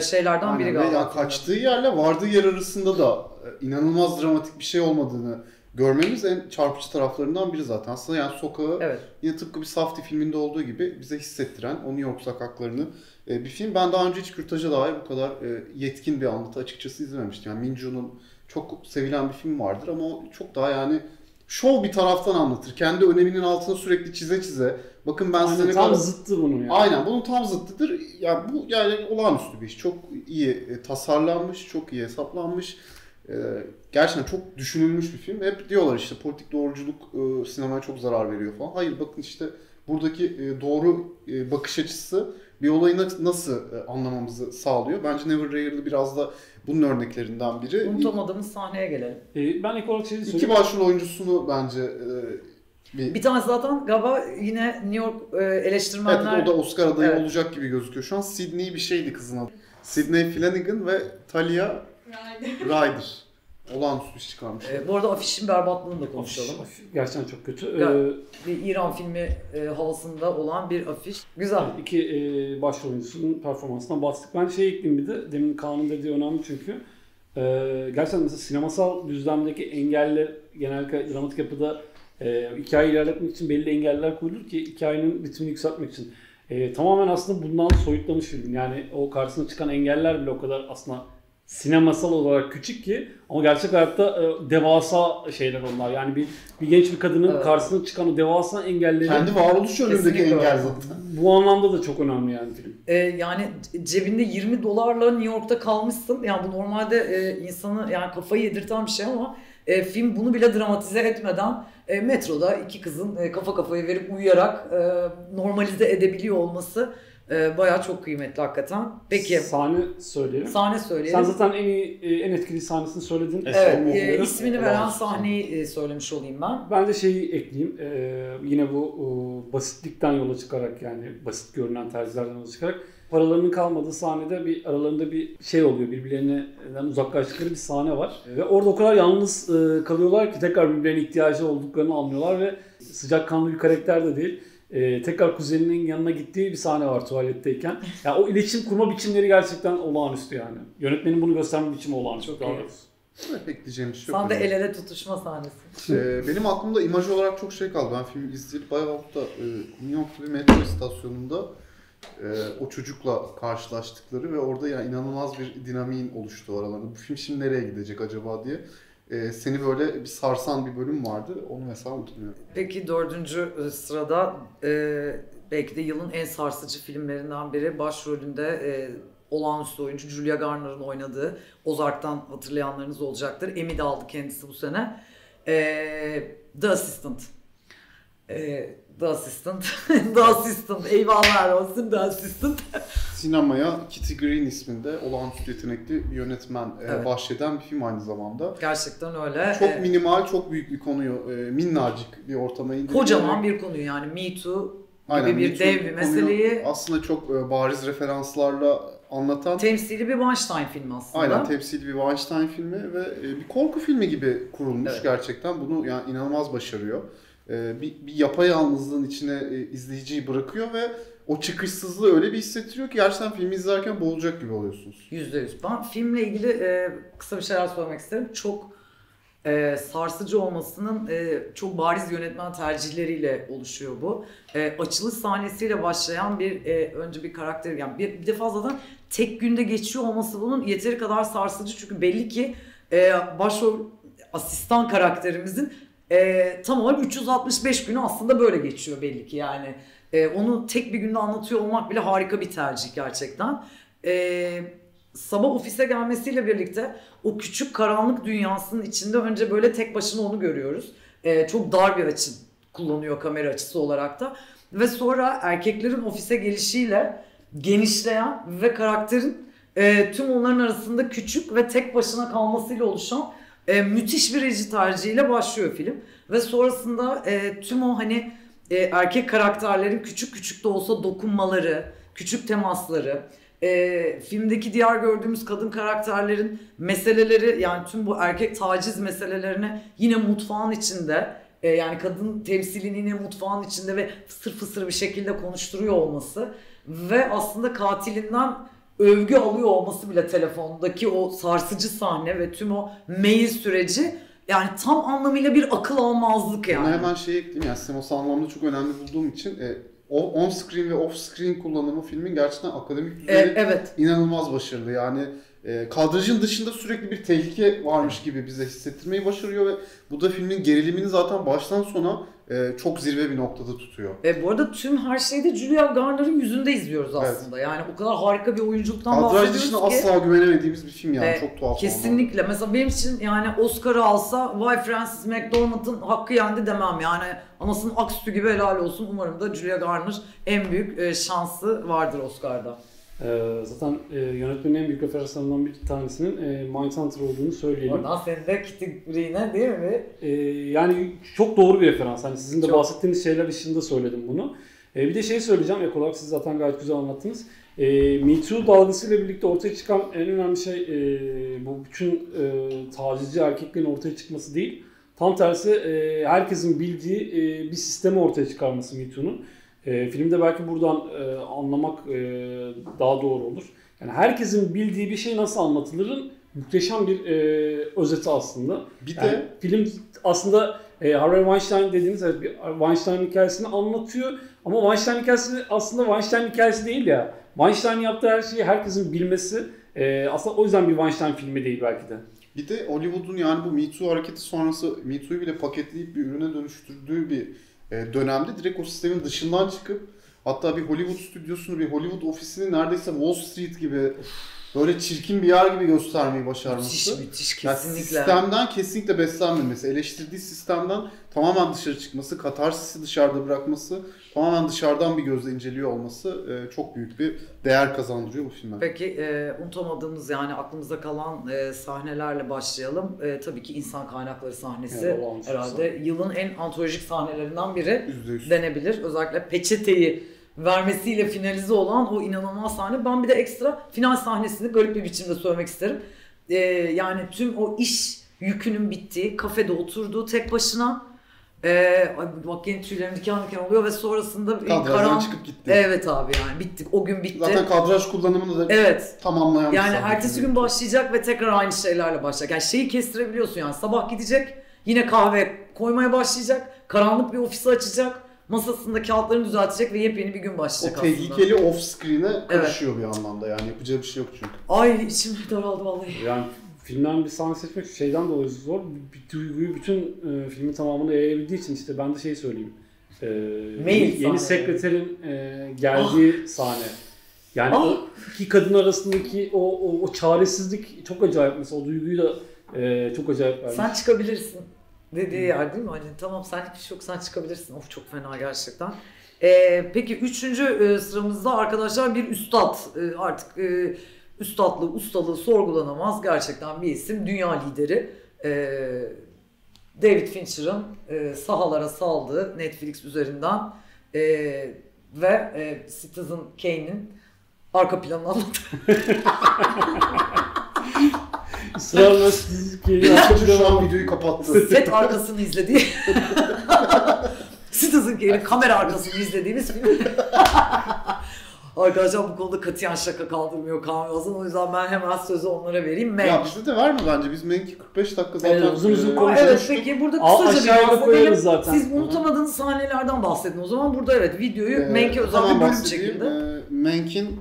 şeylerden aynen biri galiba. Ya kaçtığı yerle vardığı yer arasında da inanılmaz dramatik bir şey olmadığını görmemiz en çarpıcı taraflarından biri zaten. Aslında yani sokağı evet. Yine tıpkı bir Safdie filminde olduğu gibi bize hissettiren o New York sokaklarını bir film. Ben daha önce hiç kürtaja dair bu kadar yetkin bir anlatı açıkçası izlememiştim. Yani Min Joo'nun çok sevilen bir film vardır ama o çok daha yani şov bir taraftan anlatır. Kendi öneminin altına sürekli çize çize. Bakın ben aynen, size ne tam kadar... zıttı bunun yani. Aynen bunun tam zıttıdır. Yani bu yani olağanüstü bir iş. Çok iyi tasarlanmış, çok iyi hesaplanmış. Ee, gerçekten çok düşünülmüş bir film. Hep diyorlar işte politik doğruculuk e, sinemaya çok zarar veriyor falan. Hayır bakın işte buradaki e, doğru e, bakış açısı bir olayı nasıl e, anlamamızı sağlıyor. Bence Never Rarely biraz da bunun örneklerinden biri. Unutamadığımız sahneye gelelim. E, ben ilk olarak şey söyleyeyim. İki başrol oyuncusunu bence... E, Bir, bir tane zaten galiba yine New York eleştirmenler... Evet, o da Oscar adayı evet. olacak gibi gözüküyor. Şu an Sydney bir şeydi kızın adı. Sydney Flanagan ve Talia Ryder. Olağanüstü iş çıkarmış. Ee, bu arada afişin berbatlığını da konuşalım. Afiş, afiş. Gerçekten çok kötü. Ee, bir İran filmi e, havasında olan bir afiş. Güzel. İki e, başrol oyuncusunun performansından bahsettik. Ben şey ekleyeyim bir de. Demin Kaan'ın dediği önemli çünkü. Ee, gerçekten mesela sinemasal düzlemdeki engeller genellikle dramatik yapıda e, hikayeyi ilerletmek için belli engeller koyulur ki hikayenin ritmini yükseltmek için. E, tamamen aslında bundan soyutlamış film. Yani o karşısına çıkan engeller bile o kadar aslında sinemasal olarak küçük ki ama gerçek hayatta e, devasa şeyler onlar. Yani bir, bir genç bir kadının evet. karşısına çıkan o devasa engelleri... Kendi varoluş önündeki engel zaten. Bu anlamda da çok önemli yani film. E, yani cebinde yirmi dolarla New York'ta kalmışsın. Yani bu normalde e, insanı yani kafayı yedirten bir şey ama e, film bunu bile dramatize etmeden e, metroda iki kızın e, kafa kafaya verip uyuyarak e, normalize edebiliyor olması bayağı çok kıymetli hakikaten. Peki. Sahne söyleyelim. Sahne söyleyelim. Sen zaten en iyi, en etkili sahnesini söyledin. Evet. E, ismini veren sahneyi söylemiş olayım ben. Ben de şeyi ekleyeyim. Ee, yine bu e, basitlikten yola çıkarak yani basit görünen tercihlerden yola çıkarak paralarının kalmadığı sahnede bir aralarında bir şey oluyor. Birbirlerinden uzaklaştıkları bir sahne var. Evet. Ve orada o kadar yalnız e, kalıyorlar ki tekrar birbirlerine ihtiyacı olduklarını anlıyorlar ve sıcakkanlı bir karakter de değil. Ee, tekrar kuzeninin yanına gittiği bir sahne var tuvaletteyken. Yani o iletişim kurma biçimleri gerçekten olağanüstü yani. Yönetmenin bunu gösterme biçimi olağanüstü. Çok evet, bekleyeceğim şey yok. Sen de el ele tutuşma sahnesi. Ee, benim aklımda imaj olarak çok şey kaldı. Ben filmi izleyip bayağı oldu da e, New York'ta bir metro istasyonunda e, o çocukla karşılaştıkları ve orada yani inanılmaz bir dinamiğin oluştuğu aralarında. Bu film şimdi nereye gidecek acaba diye. Seni böyle bir sarsan bir bölüm vardı, onu mesela unutmuyorum. Peki dördüncü sırada e, belki de yılın en sarsıcı filmlerinden biri, başrolünde e, olağanüstü oyuncu Julia Garner'ın oynadığı Ozark'tan hatırlayanlarınız olacaktır. Emmy de aldı kendisi bu sene. E, The Assistant. E, The Assistant. The Assistant. Eyvallah olsun The Assistant. Sinemaya Kitty Green isminde olağanüstü yetenekli bir yönetmen evet. bahşeden bir film aynı zamanda. Gerçekten öyle. Çok evet. minimal, çok büyük bir konuyu, minnacık bir ortama indirdi. Kocaman bir konuyu yani Me Too gibi Aynen, bir Me Too dev bir meseleyi. Aslında çok bariz referanslarla anlatan. Temsili bir Weinstein filmi aslında. Aynen, temsili bir Weinstein filmi ve bir korku filmi gibi kurulmuş evet. gerçekten. Bunu yani inanılmaz başarıyor. Bir, bir yapayalnızlığın içine izleyiciyi bırakıyor ve o çıkışsızlığı öyle bir hissettiriyor ki gerçekten filmi izlerken boğulacak gibi oluyorsunuz. Yüzde yüz. Ben filmle ilgili e, kısa bir şeyler söylemek isterim. Çok e, sarsıcı olmasının e, çok bariz yönetmen tercihleriyle oluşuyor bu. E, açılış sahnesiyle başlayan bir e, önce bir karakter, yani bir, bir de fazladan tek günde geçiyor olması bunun yeteri kadar sarsıcı. Çünkü belli ki e, başrol asistan karakterimizin e, tam olarak üç yüz altmış beş günü aslında böyle geçiyor belli ki yani. Ee, onu tek bir günde anlatıyor olmak bile harika bir tercih gerçekten. Ee, sabah ofise gelmesiyle birlikte o küçük karanlık dünyasının içinde önce böyle tek başına onu görüyoruz. Ee, çok dar bir açı kullanıyor kamera açısı olarak da. Ve sonra erkeklerin ofise gelişiyle genişleyen ve karakterin e, tüm onların arasında küçük ve tek başına kalmasıyla oluşan e, müthiş bir reji tercihiyle başlıyor film. Ve sonrasında e, tüm o hani... E, erkek karakterlerin küçük küçük de olsa dokunmaları, küçük temasları, e, filmdeki diğer gördüğümüz kadın karakterlerin meseleleri, yani tüm bu erkek taciz meselelerini yine mutfağın içinde, e, yani kadın temsilini yine mutfağın içinde ve fısır fısır bir şekilde konuşturuyor olması ve aslında katilinden övgü alıyor olması bile telefondaki o sarsıcı sahne ve tüm o mail süreci. Yani tam anlamıyla bir akıl almazlık yani. Buna hemen şey ekleyeyim yani sinemasal anlamda çok önemli bulduğum için e, on screen ve off screen kullanımı filmin gerçekten akademik düzeyi e, evet. inanılmaz başarılı. Yani e, kadrajın dışında sürekli bir tehlike varmış gibi bize hissettirmeyi başarıyor ve bu da filmin gerilimini zaten baştan sona e, çok zirve bir noktada tutuyor. E, bu arada tüm her şeyde Julia Garner'ın yüzünde izliyoruz aslında. Evet. Yani o kadar harika bir oyunculuktan kadraj bahsediyoruz ki. Kadraj dışında asla güvenemediğimiz bir film yani e, çok tuhaf. Kesinlikle. Olmalı. Mesela benim için yani Oscar'ı alsa vay Francis McDormand'ın hakkı yendi demem yani. Anasının ak sütü gibi helal olsun. Umarım da Julia Garner en büyük e, şansı vardır Oscar'da. Ee, zaten e, yönetmenin en büyük referanslarından bir tanesinin e, Mindhunter olduğunu söyleyelim. Oradan senin de Kitty Green'e değil mi? E, yani çok doğru bir referans. Hani sizin de çok. bahsettiğiniz şeyler dışında söyledim bunu. E, bir de şey söyleyeceğim ek olarak siz zaten gayet güzel anlattınız. E, Me Too dalgasıyla birlikte ortaya çıkan en önemli şey e, bu bütün e, tacizci erkeklerin ortaya çıkması değil. Tam tersi e, herkesin bildiği e, bir sistemi ortaya çıkarması Me Too'nun. E, filmde belki buradan e, anlamak e, daha doğru olur. Yani herkesin bildiği bir şey nasıl anlatılırın muhteşem bir e, özeti aslında. Bir yani de film aslında e, Harvey Weinstein dediğiniz evet, bir Weinstein hikayesini anlatıyor. Ama Weinstein hikayesi aslında Weinstein hikayesi değil ya. Weinstein yaptığı her şeyi herkesin bilmesi e, aslında o yüzden bir Weinstein filmi değil belki de. Bir de Hollywood'un yani bu Me Too hareketi sonrası Me Too'yu bile paketleyip bir ürüne dönüştürdüğü bir e, dönemde direkt o sistemin dışından çıkıp hatta bir Hollywood stüdyosunu, bir Hollywood ofisini neredeyse Wall Street gibi böyle çirkin bir yer gibi göstermeyi başarması. Müthiş, müthiş kesinlikle. Yani sistemden kesinlikle beslenmemesi, eleştirdiği sistemden tamamen dışarı çıkması, katarsisi dışarıda bırakması, tamamen dışarıdan bir gözle inceliyor olması e, çok büyük bir değer kazandırıyor bu filme. Peki e, unutamadığımız yani aklımızda kalan e, sahnelerle başlayalım. E, tabii ki insan kaynakları sahnesi evet, herhalde yılın en antolojik sahnelerinden biri yüzde yüz denebilir. Özellikle peçeteyi vermesiyle finalize olan o inanılmaz sahne. Ben bir de ekstra final sahnesini garip bir biçimde söylemek isterim. Ee, yani tüm o iş yükünün bittiği, kafede oturduğu tek başına ee, bak yine tüylerim diken diken oluyor ve sonrasında kadrajdan karan... çıkıp gitti. Evet abi yani bittik. O gün bitti. Zaten kadraj kullanımını da evet. tamamlayan. Yani ertesi gün başlayacak ve tekrar aynı şeylerle başlayacak. Yani şeyi kestirebiliyorsun yani sabah gidecek yine kahve koymaya başlayacak. Karanlık bir ofisi açacak. Masasında kağıtlarını düzeltecek ve yepyeni bir gün başlayacak aslında. O tehlikeli aslında. Off-screen'e karışıyor evet. bir anlamda yani yapacağı bir şey yok çünkü. Ay içim daraldı vallahi. Yani filmden bir sahne seçmek şeyden dolayı zor. Bir duyguyu bütün e, filmin tamamını yayabildiği için işte ben de şey söyleyeyim. E, yeni yeni sekreterin e, geldiği ah. sahne. Yani ah. o iki kadın arasındaki o, o, o çaresizlik çok acayip mesela o duyguyu da e, çok acayip vermiş. Sen çıkabilirsin. Dediği yer değil mi? Hani tamam sen hiçbir şey yok sen çıkabilirsin. Of çok fena gerçekten. Ee, peki üçüncü sıramızda arkadaşlar bir üstad. Ee, artık e, üstadlığı, ustalığı sorgulanamaz gerçekten bir isim. Dünya lideri ee, David Fincher'ın e, sahalara saldığı Netflix üzerinden e, ve e, Citizen Kane'in arka planını anlattığı. Sıralama sizlikleri arkadaşlar şu an videoyu kapattı. Set arkasını izledi. Citizen Kane'in kamera arkasını izlediğimiz film. Arkadaşlar bu konuda katiyen şaka kaldırmıyor Kaan Yozan. O yüzden ben hemen sözü onlara vereyim. Mank. Ya bize de var mı bence? Biz Mank'i kırk beş dakika zaten evet, uzun uzun konuşmuştuk. Evet peki burada kısaca bir bahsedelim. Zaten. Siz unutamadığınız sahnelerden bahsedin. O zaman burada evet videoyu ee, Mank'e özel bir bölüm şeklinde. E, Mank'in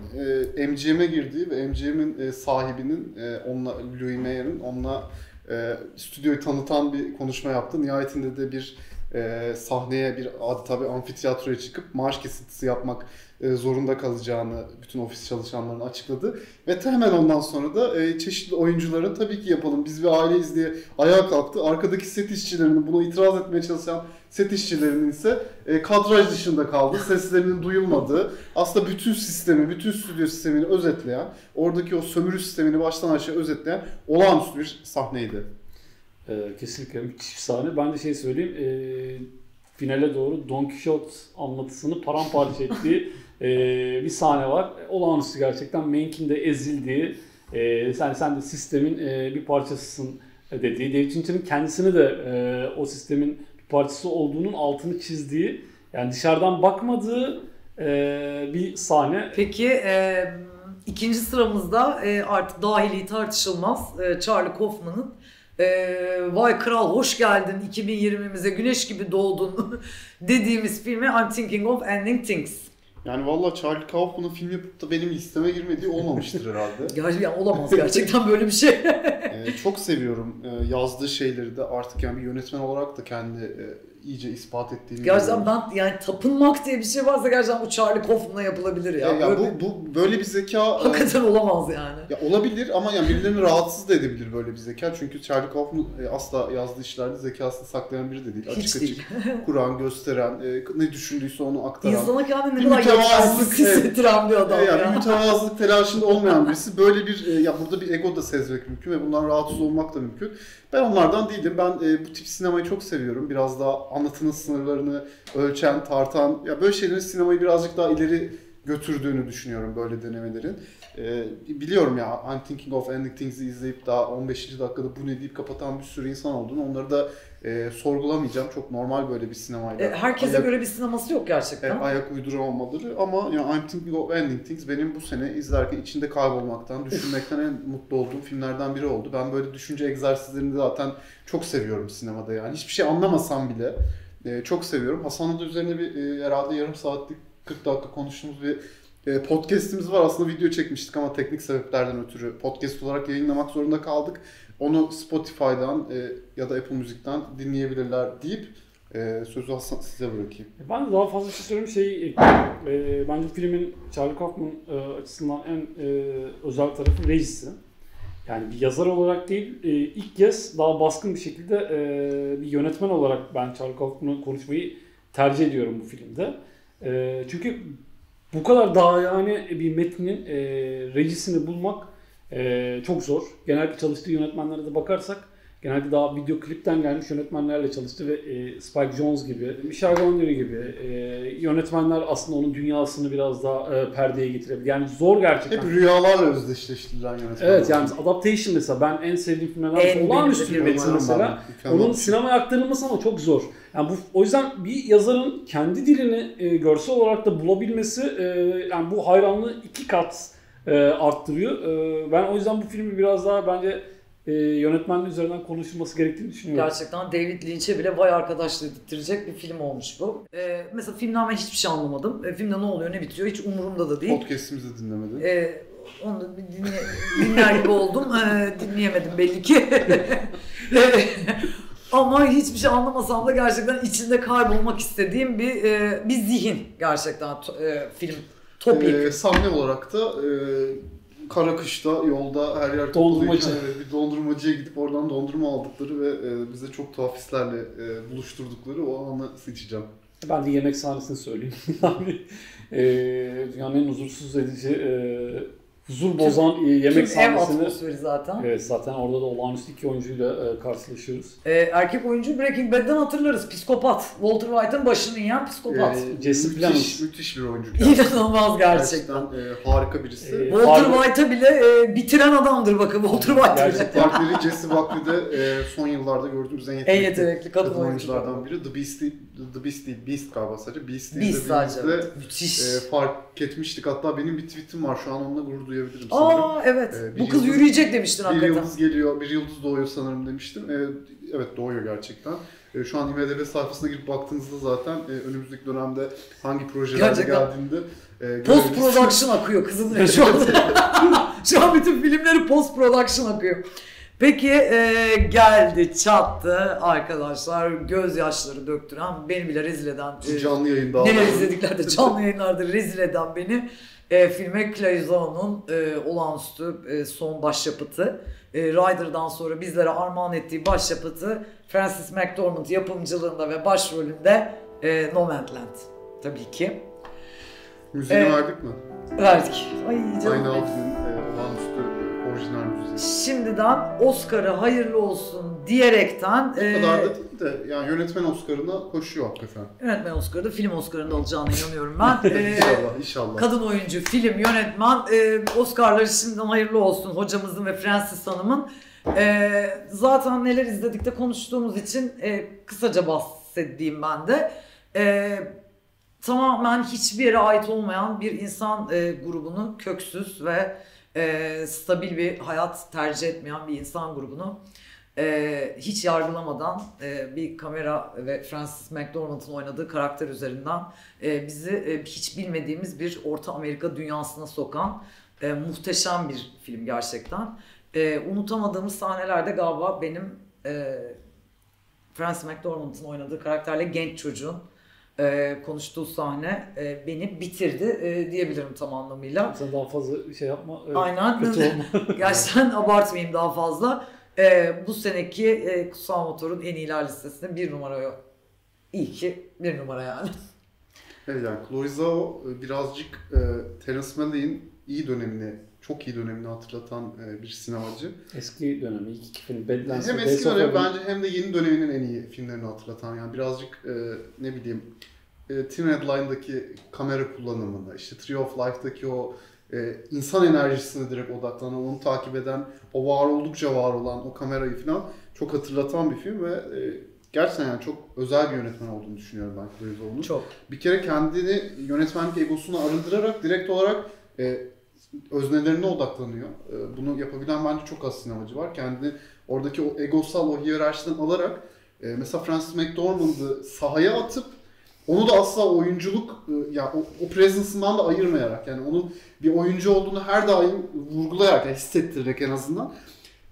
e, M G M'e girdiği ve M G M'in e, sahibinin, e, onunla, Louis Mayer'in onunla e, stüdyoyu tanıtan bir konuşma yaptı. Nihayetinde de bir e, sahneye, bir adeta bir amfiteyatroya çıkıp maaş kesintisi yapmak zorunda kalacağını bütün ofis çalışanlarına açıkladı. Ve hemen ondan sonra da çeşitli oyuncuların tabii ki yapalım biz bir aileyiz diye ayağa kalktı. Arkadaki set işçilerinin buna itiraz etmeye çalışan set işçilerinin ise kadraj dışında kaldı. Seslerinin duyulmadığı, aslında bütün sistemi, bütün stüdyo sistemini özetleyen, oradaki o sömürü sistemini baştan aşağı özetleyen olağanüstü bir sahneydi. Kesinlikle müthiş bir sahne. Ben de şey söyleyeyim, finale doğru Don Quixote anlatısını paramparça ettiği Ee, bir sahne var. Olağanüstü gerçekten Mank'in de ezildiği, e, sen sen de sistemin e, bir parçasısın dediği, David Fincher'ın kendisini de e, o sistemin bir parçası olduğunun altını çizdiği, yani dışarıdan bakmadığı e, bir sahne. Peki e, ikinci sıramızda e, artık dahili tartışılmaz e, Charlie Kaufman'ın Ee, vay kral hoş geldin iki bin yirmimize güneş gibi doğdun dediğimiz filmi I'm Thinking of Ending Things. Yani valla Charlie Kaufman'ın film yapıp da benim listeme girmediği olmamıştır herhalde. Ya, ya olamaz gerçekten böyle bir şey. ee, çok seviyorum ee, yazdığı şeyleri de artık yani bir yönetmen olarak da kendi e, iyice ispat ettiğini. Gerçekten ben yani tapınmak diye bir şey varsa gerçekten bu Charlie Kaufman'la yapılabilir ya. ya, ya böyle, bu, bu böyle bir zeka. Hakikaten e, olamaz yani. Ya olabilir ama yani birilerini rahatsız da edebilir böyle bir zeka çünkü Charlie Kaufman e, asla yazdığı işlerde zekasını saklayan biri de değil. Hiç açık değil. Açık kuran, gösteren, e, ne düşündüyse onu aktaran. İnsana kendini ne kadar mütevazılık hissettiren bir adam. E, yani ya. Mütevazılık telaşında olmayan birisi böyle bir e, ya burada bir ego da sezmek mümkün ve bundan rahatsız olmak da mümkün. Ben onlardan değilim. Ben e, bu tip sinemayı çok seviyorum. Biraz daha anlatının sınırlarını ölçen, tartan, ya böyle şeylerin sinemayı birazcık daha ileri götürdüğünü düşünüyorum böyle denemelerin. Ee, biliyorum ya, I'm Thinking of Ending Things'i izleyip daha on beşinci dakikada bu ne deyip kapatan bir sürü insan olduğunu, onları da e, sorgulamayacağım. Çok normal böyle bir sinemayla. E, herkese ayak, göre bir sineması yok gerçekten. E, ayak uyduramamaları ama yani I'm Thinking of Ending Things benim bu sene izlerken içinde kaybolmaktan, düşünmekten en mutlu olduğum filmlerden biri oldu. Ben böyle düşünce egzersizlerini zaten çok seviyorum sinemada yani. Hiçbir şey anlamasam bile e, çok seviyorum. Hasan'la da üzerine bir e, herhalde yarım saatlik kırk dakika konuştuğumuz bir podcast'imiz var. Aslında video çekmiştik ama teknik sebeplerden ötürü podcast olarak yayınlamak zorunda kaldık. Onu Spotify'dan ya da Apple Müzik'ten dinleyebilirler deyip sözü Hasan size bırakayım. Ben daha fazla şey söyleyeyim. Şey, bence filmin Charlie Kaufman açısından en özel tarafı rejisi. Yani bir yazar olarak değil, ilk kez daha baskın bir şekilde bir yönetmen olarak ben Charlie Kaufman'la konuşmayı tercih ediyorum bu filmde. Çünkü bu kadar daha yani bir metnin e, rejisini bulmak e, çok zor. Genellikle çalıştığı yönetmenlere de bakarsak genellikle daha video klipten gelmiş yönetmenlerle çalıştı ve e, Spike Jonze gibi, Michel Gondry gibi e, yönetmenler aslında onun dünyasını biraz daha e, perdeye getirebilir. Yani zor gerçekten. Hep rüyalarla özdeşleştirilen yönetmenler. Evet yani Adaptation mesela ben en sevdiğim filmlerden olağanüstü bir metin mesela. Onun sinemaya aktarılması ama çok zor. Yani bu, o yüzden bir yazarın kendi dilini e, görsel olarak da bulabilmesi e, yani bu hayranlığı iki kat e, arttırıyor. E, ben o yüzden bu filmi biraz daha bence E, yönetmenliği üzerinden konuşulması gerektiğini düşünüyorum. Gerçekten David Lynch'e bile vay arkadaş dedirtecek bir film olmuş bu. E, mesela filmden ben hiçbir şey anlamadım. E, filmde ne oluyor, ne bitiyor hiç umurumda da değil. Podcast'imizi de dinlemedin. E, onu da dinle, dinler gibi oldum. E, dinleyemedim belli ki. e, ama hiçbir şey anlamasam da gerçekten içinde kaybolmak istediğim bir e, bir zihin gerçekten e, film. Topik. E, sahne olarak da e, kara kışta yolda her yer dondurmacı. Bir dondurmacıya gidip oradan dondurma aldıkları ve bize çok tuhaf hislerle buluşturdukları o anı seçeceğim. Ben de yemek sahnesini söyleyeyim. Dünyanın en huzursuz edici, huzur bozan tüm, yemek tüm sahnesini. Tüm ev atmosferi zaten. Evet zaten orada da olağanüstü iki oyuncuyla karşılaşıyoruz. Ee, erkek oyuncu Breaking Bad'den hatırlarız. Psikopat. Walter White'ın başını yiyen psikopat. Ee, müthiş, müthiş bir oyuncu. İnanılmaz gerçekten. gerçekten e, harika birisi. Ee, Walter harbi... White'a bile e, bitiren adamdır bakın. Walter White gerçekten. Partneri Jesse Buckley'de e, son yıllarda gördüğümüz en yetenekli, en yetenekli kadın, kadın oyunculardan biri. The Beast değil, The Beast değil, Beast galiba sadece. Beast değil Beast sadece. Müthiş. E, fark etmiştik. Hatta benim bir tweetim var. Şu an onunla gurur duyuyorum. Aa evet. Ee, bu kız yıldız, yürüyecek demiştin hakikaten. Bir yıldız geliyor, bir yıldız doğuyor sanırım demiştim. Ee, evet doğuyor gerçekten. Ee, şu an IMDb sayfasına girip baktığınızda zaten e, önümüzdeki dönemde hangi projelerde geldiğinde e, post production akıyor kızın şu an. Şu an bütün filmleri post production akıyor. Peki e, geldi çattı arkadaşlar gözyaşları döktüren beni bile rezil eden e, canlı yayında neler izlediklerde canlı yayınlarda rezil eden beni E, filme Chloe Zhao'nun e, olağanüstü e, son başyapıtı. E, Rider'dan sonra bizlere armağan ettiği başyapıtı Frances McDormand yapımcılığında ve başrolünde e, Nomadland tabii ki. Müziğini e, verdik mi? Verdik. Ay canım. Aynı altının e, olağanüstü orijinal müziği. Şimdiden Oscar'a hayırlı olsun diyerekten. O e, kadar da değil de yani yönetmen Oscar'ına koşuyor hakikaten. Yönetmen Oscar'da film Oscar'ında olacağına inanıyorum ben. ee, inşallah, inşallah. Kadın oyuncu, film, yönetmen. E, Oscar'ları şimdiden hayırlı olsun hocamızın ve Frances Hanım'ın. E, zaten neler izledik de konuştuğumuz için e, kısaca bahsedeyim ben de. E, tamamen hiçbir yere ait olmayan bir insan e, grubunu köksüz ve E, stabil bir hayat tercih etmeyen bir insan grubunu e, hiç yargılamadan e, bir kamera ve Frances McDormand'ın oynadığı karakter üzerinden e, bizi e, hiç bilmediğimiz bir Orta Amerika dünyasına sokan e, muhteşem bir film gerçekten. E, unutamadığımız sahnelerde galiba benim e, Frances McDormand'ın oynadığı karakterle genç çocuğun E, konuştuğu sahne e, beni bitirdi e, diyebilirim tam anlamıyla. Sen daha fazla şey yapma. E, Aynen. Gerçekten abartmayayım daha fazla. E, bu seneki e, Kutsal Motor'un en iyiler listesinde bir numaraya. İyi ki bir numara yani. Evet yani Chloe Zhao birazcık e, Terence Malick'in iyi dönemini, çok iyi dönemini hatırlatan e, bir sinemacı. Eski dönemi, ilk iki film. Badlands, hem eski dönemi bence hem de yeni döneminin en iyi filmlerini hatırlatan yani birazcık e, ne bileyim e, Thin Red Line'daki kamera kullanımını, işte Tree of Life'daki o e, insan enerjisine direkt odaklanan, onu takip eden, o var oldukça var olan o kamerayı falan çok hatırlatan bir film ve e, gerçekten yani çok özel bir yönetmen olduğunu düşünüyorum ben Chloe Zhao'nun. Çok. Bir kere kendini yönetmenlik egosunu arındırarak direkt olarak e, öznelerine odaklanıyor. E, bunu yapabilen bence çok az sinemacı var. Kendini oradaki o egosal o hiyerarşiden alarak e, mesela Francis McDormand'ı sahaya atıp onu da asla oyunculuk e, ya yani o, o presence'ından da ayırmayarak, yani onun bir oyuncu olduğunu her daim vurgulayarak, yani hissettirerek en azından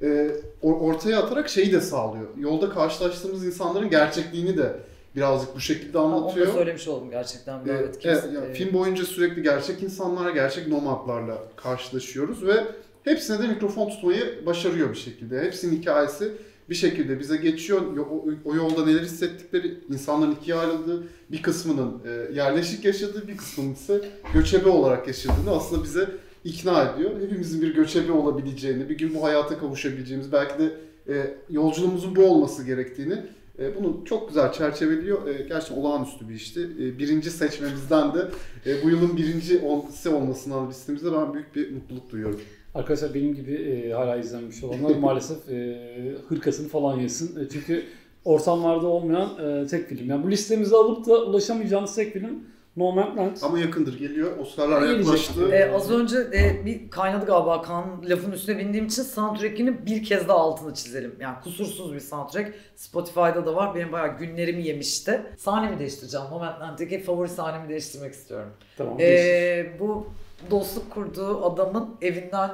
E, ortaya atarak şeyi de sağlıyor. Yolda karşılaştığımız insanların gerçekliğini de birazcık bu şekilde anlatıyor. Onu da söylemiş oldum gerçekten. E, evet, e, yani e, film boyunca sürekli gerçek insanlara, gerçek nomadlarla karşılaşıyoruz ve hepsine de mikrofon tutmayı başarıyor bir şekilde. Hepsinin hikayesi bir şekilde bize geçiyor. O, o yolda neler hissettikleri, insanların ikiye ayrıldığı, bir kısmının e, yerleşik yaşadığı, bir kısmının ise göçebe olarak yaşadığını aslında bize ikna ediyor. Hepimizin bir göçebe olabileceğini, bir gün bu hayata kavuşabileceğimiz, belki de e, yolculuğumuzun bu olması gerektiğini e, bunu çok güzel çerçeveliyor. E, gerçekten olağanüstü bir işti. E, birinci seçmemizden de e, bu yılın birinci olması olmasından listemizde ben büyük bir mutluluk duyuyorum. Arkadaşlar benim gibi e, hala izlenmiş olanlar maalesef e, hırkasını falan yesin. E, çünkü ortamlarda olmayan e, tek film. Yani bu listemizde alıp da ulaşamayacağımız tek film Nomadland. Ama yakındır, geliyor. Oscar'lar yaklaştı. Ee, az önce e, bir kaynadı galiba kan lafın üstüne bindiğim için soundtrack'ini bir kez daha altını çizelim. Yani kusursuz bir soundtrack. Spotify'da da var. Benim bayağı günlerimi yemişti. Sahnemi değiştireceğim. Nomadland'daki favori sahnemi değiştirmek istiyorum. Tamam. Ee, bu dostluk kurduğu adamın evinden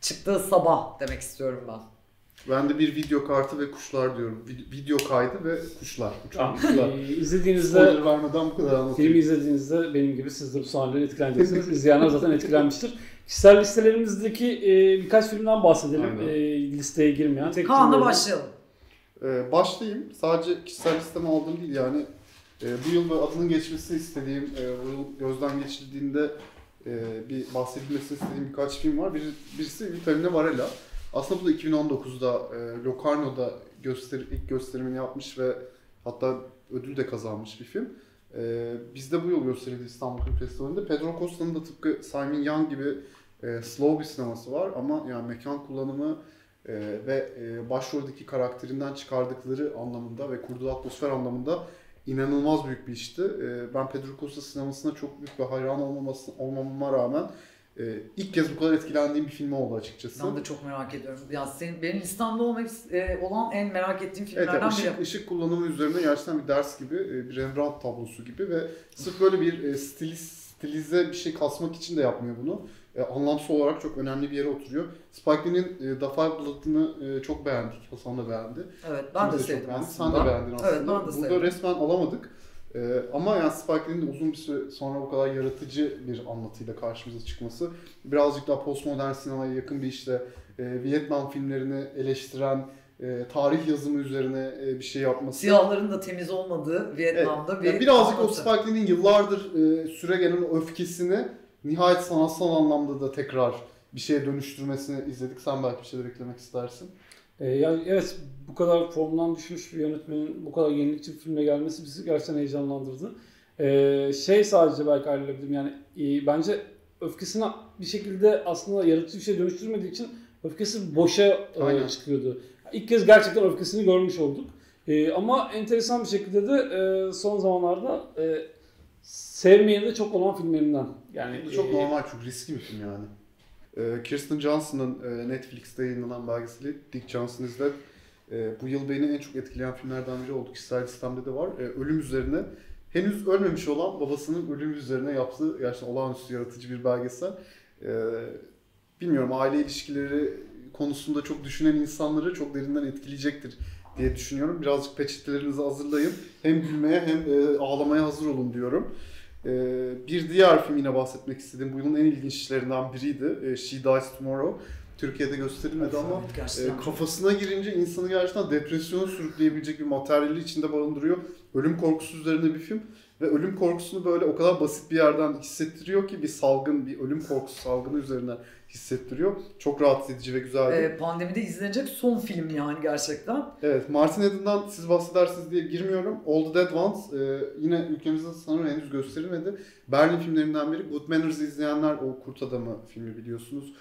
çıktığı sabah demek istiyorum ben. Ben de bir video kartı ve kuşlar diyorum. Video kaydı ve kuşlar. Uçan kuşlar. İzlediğinizde, filmi izlediğinizde benim gibi siz de bu sahneden etkileneceksiniz. İzleyenler zaten etkilenmiştir. Kişisel listelerimizdeki e, birkaç filmden bahsedelim. E, listeye girmeyen. Kaan'la başlayalım. Ee, başlayayım. Sadece kişisel listeme aldığım değil yani. E, bu yıl adının geçmesini istediğim, e, bu yıl gözden geçirdiğinde e, bir bahsedilmesini istediğim birkaç film var. Bir, birisi Vitamine Varela. Aslında bu da iki bin on dokuz'da e, Locarno'da gösteri, ilk gösterimini yapmış ve hatta ödül de kazanmış bir film. E, bizde bu yıl gösterildi İstanbul Film Festivali'nde. Pedro Costa'nın da tıpkı Simon Yang gibi e, slow bir sineması var ama yani mekan kullanımı e, ve e, başroldeki karakterinden çıkardıkları anlamında ve kurduğu atmosfer anlamında inanılmaz büyük bir işti. E, ben Pedro Costa sinemasına çok büyük bir hayran olmaması, olmama rağmen Ee, ilk kez bu kadar etkilendiğim bir film oldu açıkçası. Ben de çok merak ediyorum. Ya senin, benim listemde olan en merak ettiğim filmlerden evet, ışık, biri. Işık kullanımı üzerine gerçekten bir ders gibi, bir Rembrandt tablosu gibi ve sırf böyle bir stiliz, stilize bir şey kasmak için de yapmıyor bunu. E, anlamsız olarak çok önemli bir yere oturuyor. Spike Lee'nin e, The Five Blood'ını e, çok beğendik. Hasan da beğendi. Evet, ben Kimse de sevdim aslında. Sen de beğendin aslında. Evet, ben de sevdim. Burada resmen alamadık. Ee, ama yani Spike Lee'nin de uzun bir süre sonra bu kadar yaratıcı bir anlatıyla karşımıza çıkması, birazcık daha postmodern sinemaya yakın bir işte e, Vietnam filmlerini eleştiren, e, tarih yazımı üzerine e, bir şey yapması. Siyahların da temiz olmadığı Vietnam'da evet, bir yani birazcık anlatı. O Spike Lee'nin yıllardır e, süre gelen öfkesini nihayet sanatsal anlamda da tekrar bir şeye dönüştürmesini izledik. Sen belki bir şeyler eklemek istersin. Yani evet, bu kadar formdan düşmüş bir yönetmenin bu kadar yenilikçi bir filme gelmesi bizi gerçekten heyecanlandırdı. Ee, şey sadece belki ayrılabilirim yani e, bence öfkesini bir şekilde aslında yaratıcı bir şey dönüştürmediği için öfkesi boşa e, çıkıyordu. İlk kez gerçekten öfkesini görmüş olduk. E, ama enteresan bir şekilde de e, son zamanlarda e, sevmeyen de çok olan filmlerinden. Yani çok e, normal, çok riskli bir film yani. Kirsten Johnson'ın Netflix'te yayınlanan belgeseli Dick Johnson Is Dead bu yıl beni en çok etkileyen filmlerden biri oldu. Kişisel listemde de var. Ölüm üzerine, henüz ölmemiş olan babasının ölümü üzerine yaptığı gerçekten olağanüstü yaratıcı bir belgesel. Bilmiyorum, aile ilişkileri konusunda çok düşünen insanları çok derinden etkileyecektir diye düşünüyorum. Birazcık peçetelerinizi hazırlayın. Hem gülmeye hem ağlamaya hazır olun diyorum. Bir diğer film yine bahsetmek istediğim, bu yılın en ilginç işlerinden biriydi. She Dies Tomorrow. Türkiye'de gösterilmedi ama e, kafasına girince insanı gerçekten depresyona sürükleyebilecek bir materyali içinde barındırıyor. Ölüm korkusu üzerine bir film ve ölüm korkusunu böyle o kadar basit bir yerden hissettiriyor ki bir salgın, bir ölüm korkusu salgını üzerine hissettiriyor. Çok rahatsız edici ve güzeldi. Ee, pandemide izlenecek son film yani gerçekten. Evet, Martin Eden siz bahsedersiniz diye girmiyorum. All the Dead Ones e, yine ülkemizde sanırım henüz gösterilmedi. Berlin filmlerinden biri. Good Manners'ı izleyenler o Kurt Adamı filmi biliyorsunuz.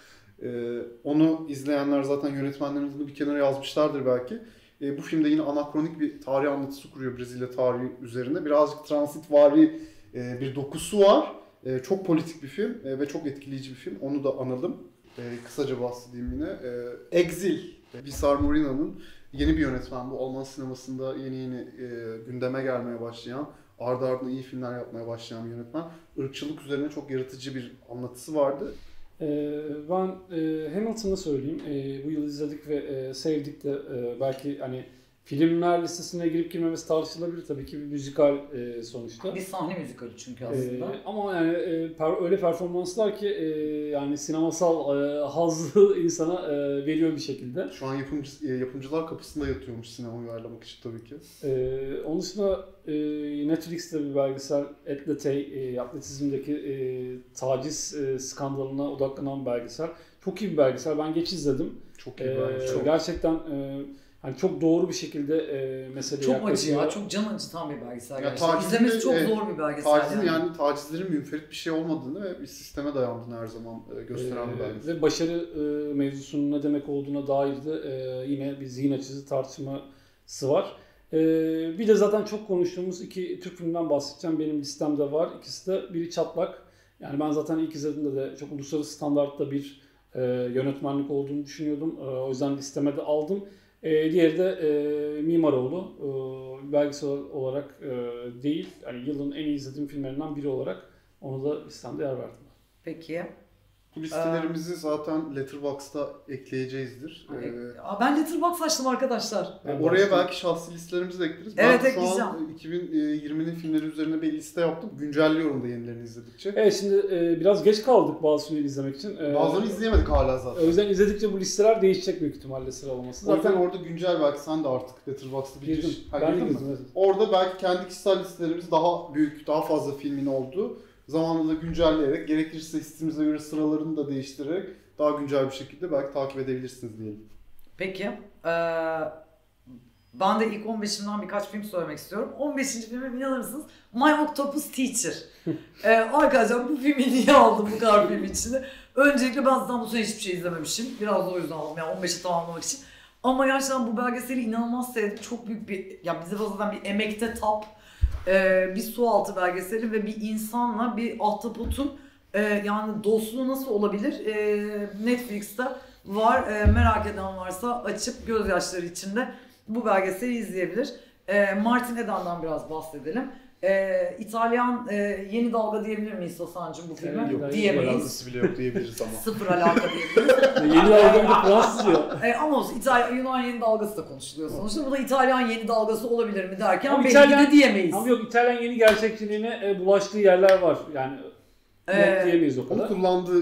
Ee, onu izleyenler zaten yönetmenlerimiz bunu bir kenara yazmışlardır belki. Ee, bu filmde yine anakronik bir tarih anlatısı kuruyor Brezilya tarihi üzerine. Birazcık transitvari e, bir dokusu var. E, çok politik bir film e, ve çok etkileyici bir film. Onu da analım. E, kısaca bahsedeyim yine. E, Exil, Visar Morina'nın yeni bir yönetmen. Bu Alman sinemasında yeni yeni e, gündeme gelmeye başlayan, ardı ardına iyi filmler yapmaya başlayan bir yönetmen. Irkçılık üzerine çok yaratıcı bir anlatısı vardı. Ben Hamilton'ı söyleyeyim, bu yıl izledik ve sevdik de belki hani filmler listesine girip girmemesi tartışılabilir tabii ki, bir müzikal sonuçta. Bir sahne müzikali çünkü aslında. Ee, ama yani öyle performanslar ki yani sinemasal hazlı insana veriyor bir şekilde. Şu an yapımcı, yapımcılar kapısında yatıyormuş sinemayı ayarlamak için tabii ki. Ee, onun dışında Netflix'te bir belgesel Atletey, atletizmdeki taciz skandalına odaklanan bir belgesel. Çok iyi bir belgesel, ben geç izledim. Çok iyi bir belgesel. Ee, gerçekten... E, Hani çok doğru bir şekilde e, mesele çok yaklaşıyor. Çok acı ya, çok can acıtan bir belgesel ya, gerçekten. İzlemesi çok e, zor bir belgesel. Taciz yani. yani tacizlerin münferit bir şey olmadığını ve bir sisteme dayandığını her zaman e, gösteren e, bir belgesel. Ve başarı e, mevzusunun ne demek olduğuna dair de e, yine bir zihin açıcı tartışması var. E, bir de zaten çok konuştuğumuz iki Türk filminden bahsedeceğim. Benim listemde var. İkisi de, biri Çatlak. Yani ben zaten ilk izlediğimde de çok uluslararası standartta bir e, yönetmenlik olduğunu düşünüyordum. E, o yüzden listeme de aldım. E, diğeri de e, Mimaroğlu, e, belgesel olarak e, değil, yani yılın en iyi izlediğim filmlerinden biri olarak onu da listemde yer verdim. Peki. Bu listelerimizi ee, zaten Letterboxd'a ekleyeceğizdir. Ee, ben Letterbox açtım arkadaşlar. Ben oraya başladım. Belki şahsi listelerimizi de ekleriz. Evet, ben şu güzel. an iki bin yirminin filmleri üzerine bir liste yaptım. Güncelliyorum da yenilerini izledikçe. Evet, şimdi e, biraz geç kaldık bazı filmleri izlemek için. Ee, Bazıları izleyemedik hala zaten. O yüzden izledikçe bu listeler değişecek büyük ihtimalle sıralaması. Zaten, zaten orada güncel, belki sen de artık Letterboxd'da bir giriş. Ben de girdim. Orada belki kendi kişisel listelerimiz daha büyük, daha fazla filmin olduğu. Zamanında güncelleyerek, gerekirse istediğimize göre sıralarını da değiştirerek daha güncel bir şekilde belki takip edebilirsiniz diyelim. Peki. Ee, ben de ilk on beşimden birkaç film söylemek istiyorum. on beşinci filme inanır mısınız? My Octopus Teacher. ee, arkadaşlar bu filmi niye aldım bu kadar film içinde? Öncelikle ben zaten bu sene hiçbir şey izlememişim. Biraz da o yüzden aldım yani on beşi tamamlamak için. Ama gerçekten bu belgeseli inanılmaz sevdim. Çok büyük bir, ya bize bazen bir emekte tap. Ee, bir sualtı belgeseli ve bir insanla bir ahtapotun e, yani dostluğu nasıl olabilir? E, Netflix'te var. E, merak eden varsa açıp gözyaşları içinde bu belgeseli izleyebilir. E, Martin Eden'den biraz bahsedelim. E, İtalyan e, yeni dalga diyebilir miyiz Hasan'cığım bu filme? Yani yok, diyemeyiz. Bile yok diyebiliriz ama. Sıfır alaka diyebiliriz. Yeni dalga da Fransız ya. Ama olsun, İtalyan, Yunan yeni dalgası da konuşuluyor sonuçta. Bu da İtalyan yeni dalgası olabilir mi derken ama belki İtalyan, de diyemeyiz. Ama yok, İtalyan yeni gerçekçiliğine e, bulaştığı yerler var. Yani e, diyemeyiz o kadar. Onu kullandığı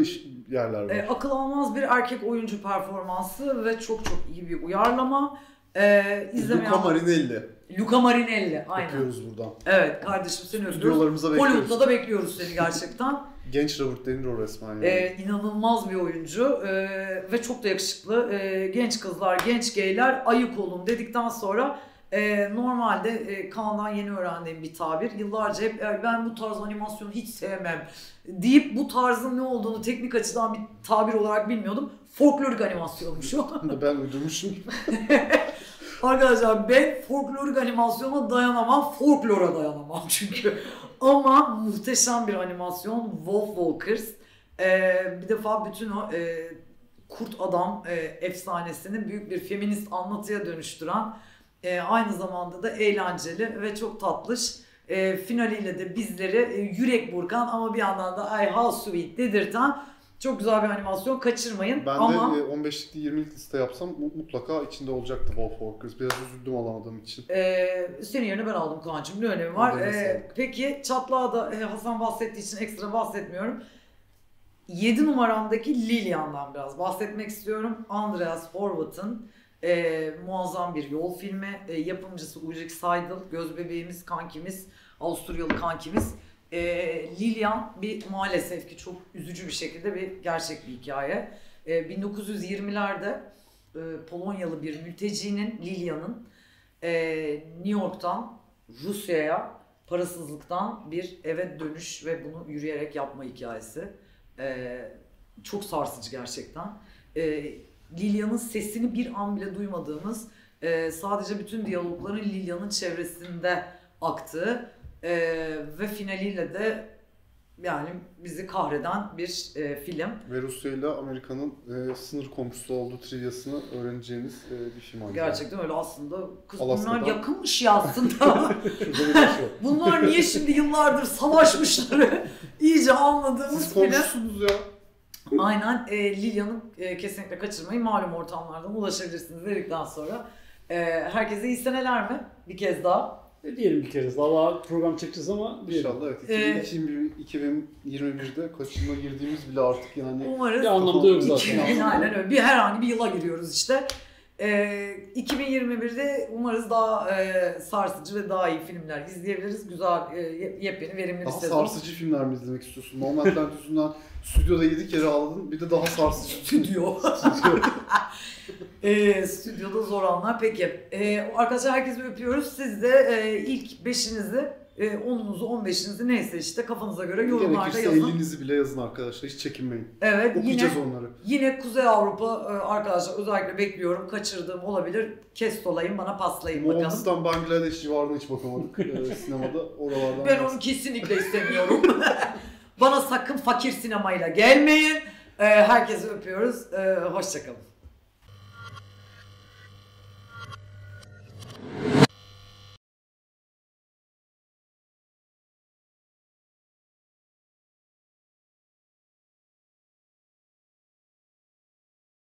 yerler var. E, akıl almaz bir erkek oyuncu performansı ve çok çok iyi bir uyarlama. E, Luca Marinelli. Luca Marinelli, aynen. Bekliyoruz buradan. Evet kardeşim, seni özlüyoruz. Hollywood'da da bekliyoruz seni gerçekten. Genç Robert De Niro resmen yani. Ee, inanılmaz bir oyuncu ee, ve çok da yakışıklı. Ee, genç kızlar, genç geyler ayık olun dedikten sonra e, normalde e, Kaan'dan yeni öğrendiğim bir tabir. Yıllarca hep e, ben bu tarz animasyonu hiç sevmem deyip bu tarzın ne olduğunu teknik açıdan bir tabir olarak bilmiyordum. Folklorik animasyonmuş o. Ben uydurmuşum. Arkadaşlar ben folklorik animasyona dayanamam, folklora dayanamam çünkü. Ama muhteşem bir animasyon, Wolf Walkers. Ee, bir defa bütün o e, Kurt Adam e, efsanesini büyük bir feminist anlatıya dönüştüren, e, aynı zamanda da eğlenceli ve çok tatlış. E, finaliyle de bizleri e, yürek burkan ama bir yandan da ay how sweet dedirten çok güzel bir animasyon, kaçırmayın. Ben ama de on beşlik yirmilik liste yapsam mutlaka içinde olacaktı Wolf Walkers. Biraz üzüldüm alamadığım için. Ee, senin yerine ben aldım Kaan'cığım. Ne önemi var? Ee, peki Çatlak'a da Hasan bahsettiği için ekstra bahsetmiyorum. yedi numaramdaki Lilian'dan biraz bahsetmek istiyorum. Andreas Horvath'ın e, muazzam bir yol filmi. E, yapımcısı Ulrich Seidel, gözbebeğimiz, kankimiz, Avusturyalı kankimiz. E, Lilian bir maalesef ki çok üzücü bir şekilde bir gerçek bir hikaye. E, bin dokuz yüz yirmilerde e, Polonyalı bir mültecinin, Lilian'ın e, New York'tan Rusya'ya parasızlıktan bir eve dönüş ve bunu yürüyerek yapma hikayesi. Ee, çok sarsıcı gerçekten. Ee, Lilian'ın sesini bir an bile duymadığımız, e, sadece bütün diyalogların Lilian'ın çevresinde aktığı e, ve finaliyle de yani bizi kahreden bir e, film. Ve Rusya ile Amerika'nın e, sınır komşusu olduğu trilyasını öğreneceğiniz e, bir film. Gerçekten yani. Öyle aslında. Kız Alaska'dan... bunlar yakınmış ya aslında. Bunlar niye şimdi yıllardır savaşmışları iyice anladığımız siz bile. Komşusunuz ya. Aynen. E, Lilian'ı e, kesinlikle kaçırmayın. Malum ortamlardan ulaşabilirsiniz dedikten sonra. E, herkese iyi seneler mi? Bir kez daha. Ne diyelim bir kere. Valla program çekeceğiz ama diyelim. İnşallah evet. iki bin yirmi birde kaçıma girdiğimiz bile artık yani. Umarız. Bir anlamda yok zaten. Aynen öyle. Bir, her an bir yıla giriyoruz işte. Ee, iki bin yirmi birde umarız daha e, sarsıcı ve daha iyi filmler izleyebiliriz. Güzel, e, yepyeni, verimli bir sezon. Daha sarsıcı filmler mi izlemek istiyorsun? Nomadland yüzünden stüdyoda yedi kere ağladın. Bir de daha sarsıcı. Stüdyo. Stüdyo. E, stüdyoda zor anlar. Peki. E, arkadaşlar herkesi öpüyoruz. Siz de e, ilk beşinizi, e, onunuzu, on beşinizi neyse işte kafanıza göre yorumlarda gerekirse yazın. Gerekirse elinizi bile yazın arkadaşlar. Hiç çekinmeyin. Evet. Okuyacağız yine, onları. Yine Kuzey Avrupa e, arkadaşlar özellikle bekliyorum. Kaçırdığım olabilir. Kes dolayın bana paslayın bakalım. Moğolistan, Bangladeş civarına hiç bakamadık e, sinemada. Oralardan ben onu kesinlikle istemiyorum. Bana sakın fakir sinemayla gelmeyin. E, herkesi öpüyoruz. E, hoşçakalın.